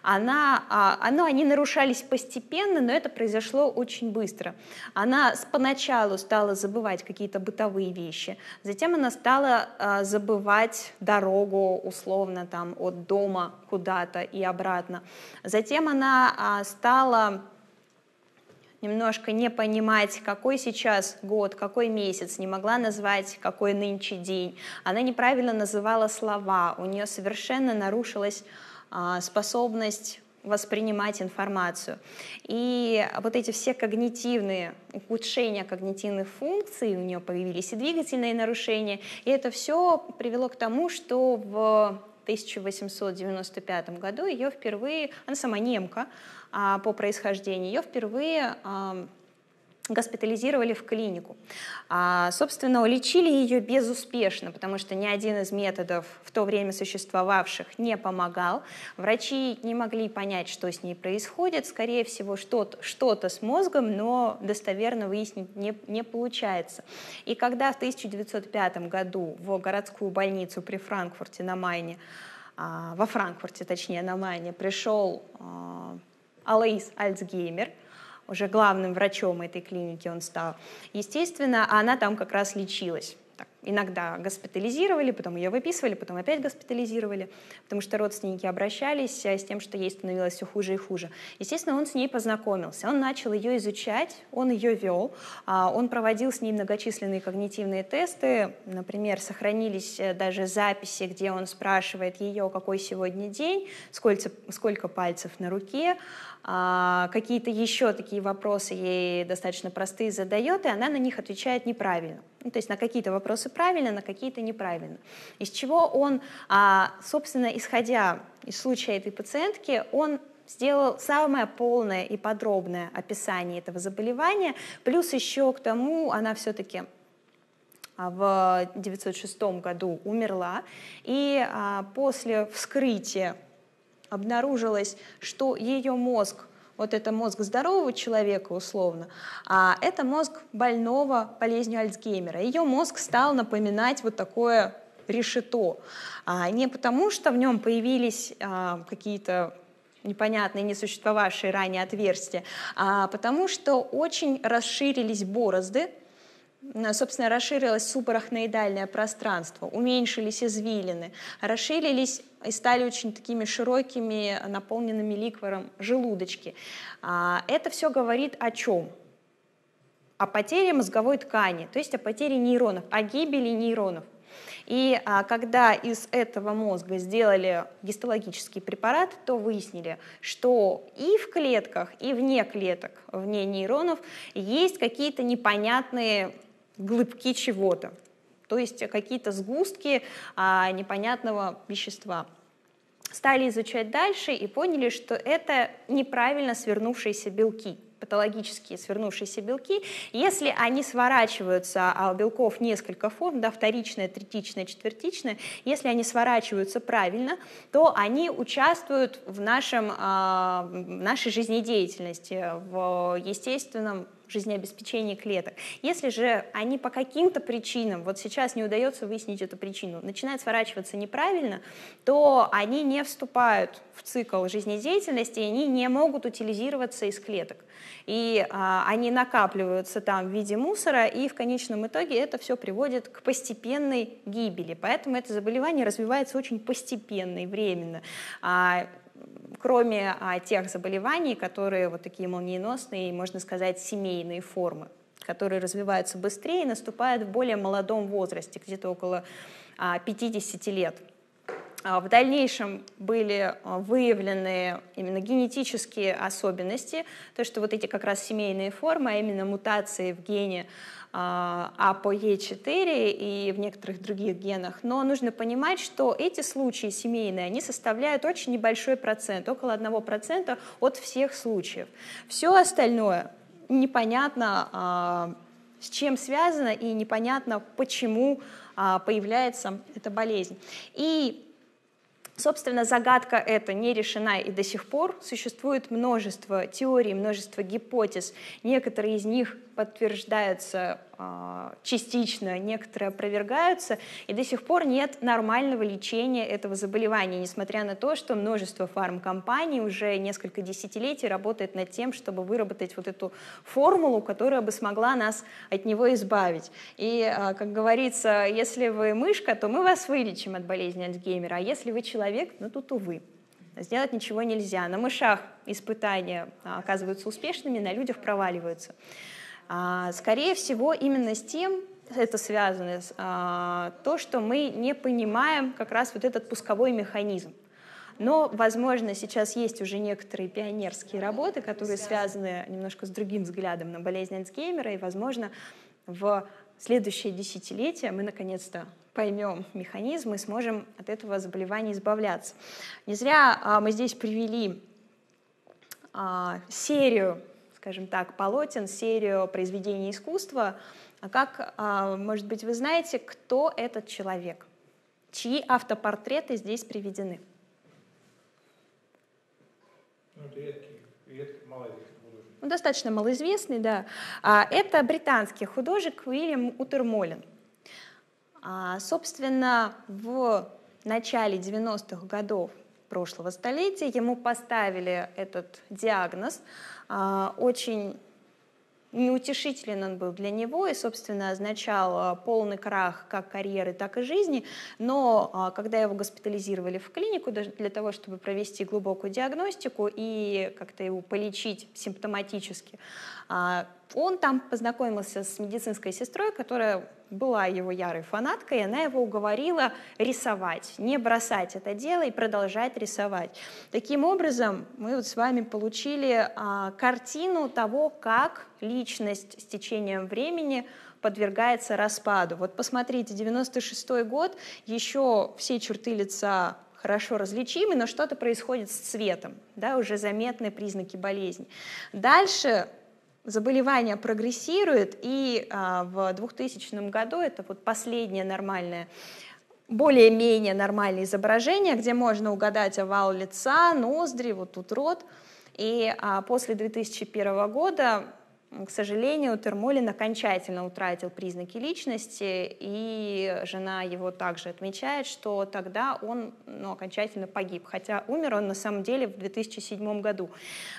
Она, она, они нарушались постепенно, но это произошло очень быстро. Она поначалу стала забывать какие-то бытовые вещи, затем она стала забывать дорогу, условно, там, от дома куда-то и обратно. Затем она стала... немножко не понимать, какой сейчас год, какой месяц, не могла назвать, какой нынче день. Она неправильно называла слова, у нее совершенно нарушилась а, способность воспринимать информацию. И вот эти все когнитивные, ухудшения когнитивных функций, у нее появились и двигательные нарушения, и это все привело к тому, что в... в тысяча восемьсот девяносто пятом году ее впервые, она сама немка а, по происхождению, ее впервые а, госпитализировали в клинику. А, собственно, лечили ее безуспешно, потому что ни один из методов, в то время существовавших, не помогал. Врачи не могли понять, что с ней происходит. Скорее всего, что-то, что-то с мозгом, но достоверно выяснить не, не получается. И когда в тысяча девятьсот пятом году в городскую больницу при Франкфурте на Майне, а, во Франкфурте, точнее, на Майне, пришел а, Алоис Альцгеймер, уже главным врачом этой клиники он стал. Естественно, она там как раз лечилась. Так, иногда госпитализировали, потом ее выписывали, потом опять госпитализировали, потому что родственники обращались с тем, что ей становилось все хуже и хуже. Естественно, он с ней познакомился, он начал ее изучать, он ее вел, он проводил с ней многочисленные когнитивные тесты. Например, сохранились даже записи, где он спрашивает ее, какой сегодня день, сколько, сколько пальцев на руке. Какие-то еще такие вопросы ей достаточно простые задает, и она на них отвечает неправильно. Ну, то есть на какие-то вопросы правильно, на какие-то неправильно. Из чего он, собственно, исходя из случая этой пациентки, он сделал самое полное и подробное описание этого заболевания, плюс еще к тому она все-таки в тысяча девятьсот шестом году умерла, и после вскрытия обнаружилось, что ее мозг Вот это мозг здорового человека, условно, а это мозг больного болезнью Альцгеймера. Ее мозг стал напоминать вот такое решето. А не потому, что в нем появились а, какие-то непонятные, несуществовавшие ранее отверстия, а потому что очень расширились борозды, собственно, расширилось субарахноидальное пространство, уменьшились извилины, расширились и стали очень такими широкими, наполненными ликвором желудочки. Это все говорит о чем? О потере мозговой ткани, то есть о потере нейронов, о гибели нейронов. И а, когда из этого мозга сделали гистологический препарат, то выяснили, что и в клетках, и вне клеток, вне нейронов есть какие-то непонятные глыбки чего-то, то есть какие-то сгустки а, непонятного вещества. Стали изучать дальше и поняли, что это неправильно свернувшиеся белки. Патологические свернувшиеся белки, если они сворачиваются, а у белков несколько форм, да, вторичная, третичная, четвертичная, если они сворачиваются правильно, то они участвуют в нашем, э, нашей жизнедеятельности, в естественном жизнеобеспечении клеток. Если же они по каким-то причинам, вот сейчас не удается выяснить эту причину, начинают сворачиваться неправильно, то они не вступают в цикл жизнедеятельности, и они не могут утилизироваться из клеток. И а, они накапливаются там в виде мусора, и в конечном итоге это все приводит к постепенной гибели. Поэтому это заболевание развивается очень постепенно и временно. А, кроме а, тех заболеваний, которые вот такие молниеносные, можно сказать, семейные формы, которые развиваются быстрее и наступают в более молодом возрасте, где-то около а, пятидесяти лет. А, в дальнейшем были а, выявлены именно генетические особенности, то, что вот эти как раз семейные формы, а именно мутации в гене А П Е четыре и в некоторых других генах. Но нужно понимать, что эти случаи семейные, они составляют очень небольшой процент, около одного процента от всех случаев. Все остальное непонятно, с чем связано, и непонятно, почему появляется эта болезнь. И собственно, загадка эта не решена и до сих пор. Существует множество теорий, множество гипотез. Некоторые из них подтверждаются э, частично, некоторые опровергаются. И до сих пор нет нормального лечения этого заболевания, несмотря на то, что множество фармкомпаний уже несколько десятилетий работает над тем, чтобы выработать вот эту формулу, которая бы смогла нас от него избавить. И, э, как говорится, если вы мышка, то мы вас вылечим от болезни Альцгеймера, а если вы человек, но тут, увы, сделать ничего нельзя. На мышах испытания оказываются успешными, на людях проваливаются. Скорее всего, именно с тем это связано, то, что мы не понимаем как раз вот этот пусковой механизм. Но, возможно, сейчас есть уже некоторые пионерские работы, которые связаны немножко с другим взглядом на болезнь Альцгеймера, и, возможно, в следующее десятилетие мы наконец-то поймем механизм и сможем от этого заболевания избавляться. Не зря а, мы здесь привели а, серию, скажем так, полотен, серию произведений искусства. А как, а, может быть, вы знаете, кто этот человек? Чьи автопортреты здесь приведены? Ну, это редкий, редкий, малоизвестный художник. Ну, достаточно малоизвестный, да. А, это британский художник Уильям Утермолен. А, собственно, в начале девяностых годов прошлого столетия ему поставили этот диагноз. А, очень неутешителен он был для него и, собственно, означал полный крах как карьеры, так и жизни. Но а, когда его госпитализировали в клинику для того, чтобы провести глубокую диагностику и как-то его полечить симптоматически, а, он там познакомился с медицинской сестрой, которая была его ярой фанаткой, и она его уговорила рисовать, не бросать это дело и продолжать рисовать. Таким образом, мы вот с вами получили а, картину того, как личность с течением времени подвергается распаду. Вот посмотрите, девяносто шестой год, еще все черты лица хорошо различимы, но что-то происходит с цветом, да, уже заметны признаки болезни. Дальше заболевание прогрессирует, и а, в двухтысячном году это вот последнее нормальное, более-менее нормальное изображение, где можно угадать овал лица, ноздри, вот тут рот. И а, после две тысячи первого года, к сожалению, Утермолен окончательно утратил признаки личности, и жена его также отмечает, что тогда он ну, окончательно погиб, хотя умер он на самом деле в две тысячи седьмом году.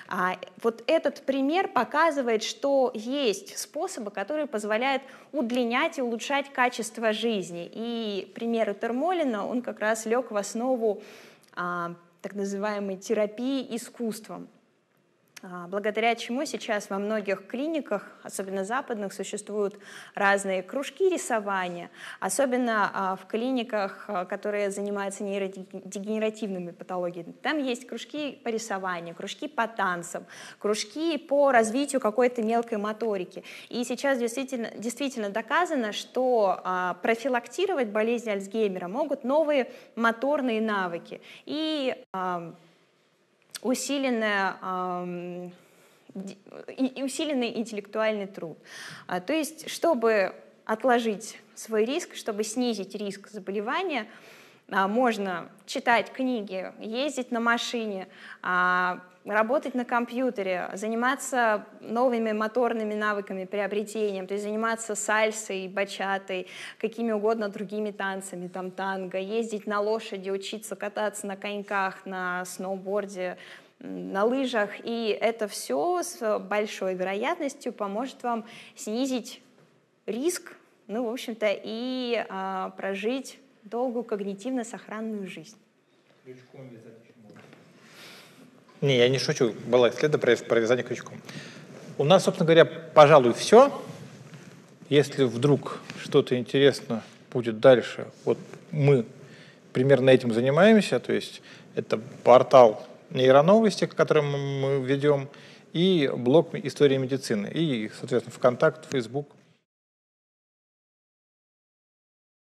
А, вот этот пример показывает, что есть способы, которые позволяют удлинять и улучшать качество жизни. И пример Утермолена, он как раз лег в основу а, так называемой терапии искусством, благодаря чему сейчас во многих клиниках, особенно западных, существуют разные кружки рисования, особенно в клиниках, которые занимаются нейродегенеративными патологиями. Там есть кружки по рисованию, кружки по танцам, кружки по развитию какой-то мелкой моторики. И сейчас действительно, действительно доказано, что профилактировать болезнь Альцгеймера могут новые моторные навыки. И усиленная, э, и усиленный интеллектуальный труд. А, то есть, чтобы отложить свой риск, чтобы снизить риск заболевания, а, можно читать книги, ездить на машине, а, работать на компьютере, заниматься новыми моторными навыками, приобретением, то есть заниматься сальсой, бачатой, какими угодно другими танцами, там танго, ездить на лошади, учиться кататься на коньках, на сноуборде, на лыжах. И это все с большой вероятностью поможет вам снизить риск, ну, в общем-то, и а, прожить долгую когнитивно сохранную жизнь. Не, я не шучу. Была исследование про вязание крючком. У нас, собственно говоря, пожалуй, все. Если вдруг что-то интересно будет дальше, вот мы примерно этим занимаемся, то есть это портал нейроновости, который мы ведем, и блог «История медицины», и, соответственно, ВКонтакт, Фейсбук.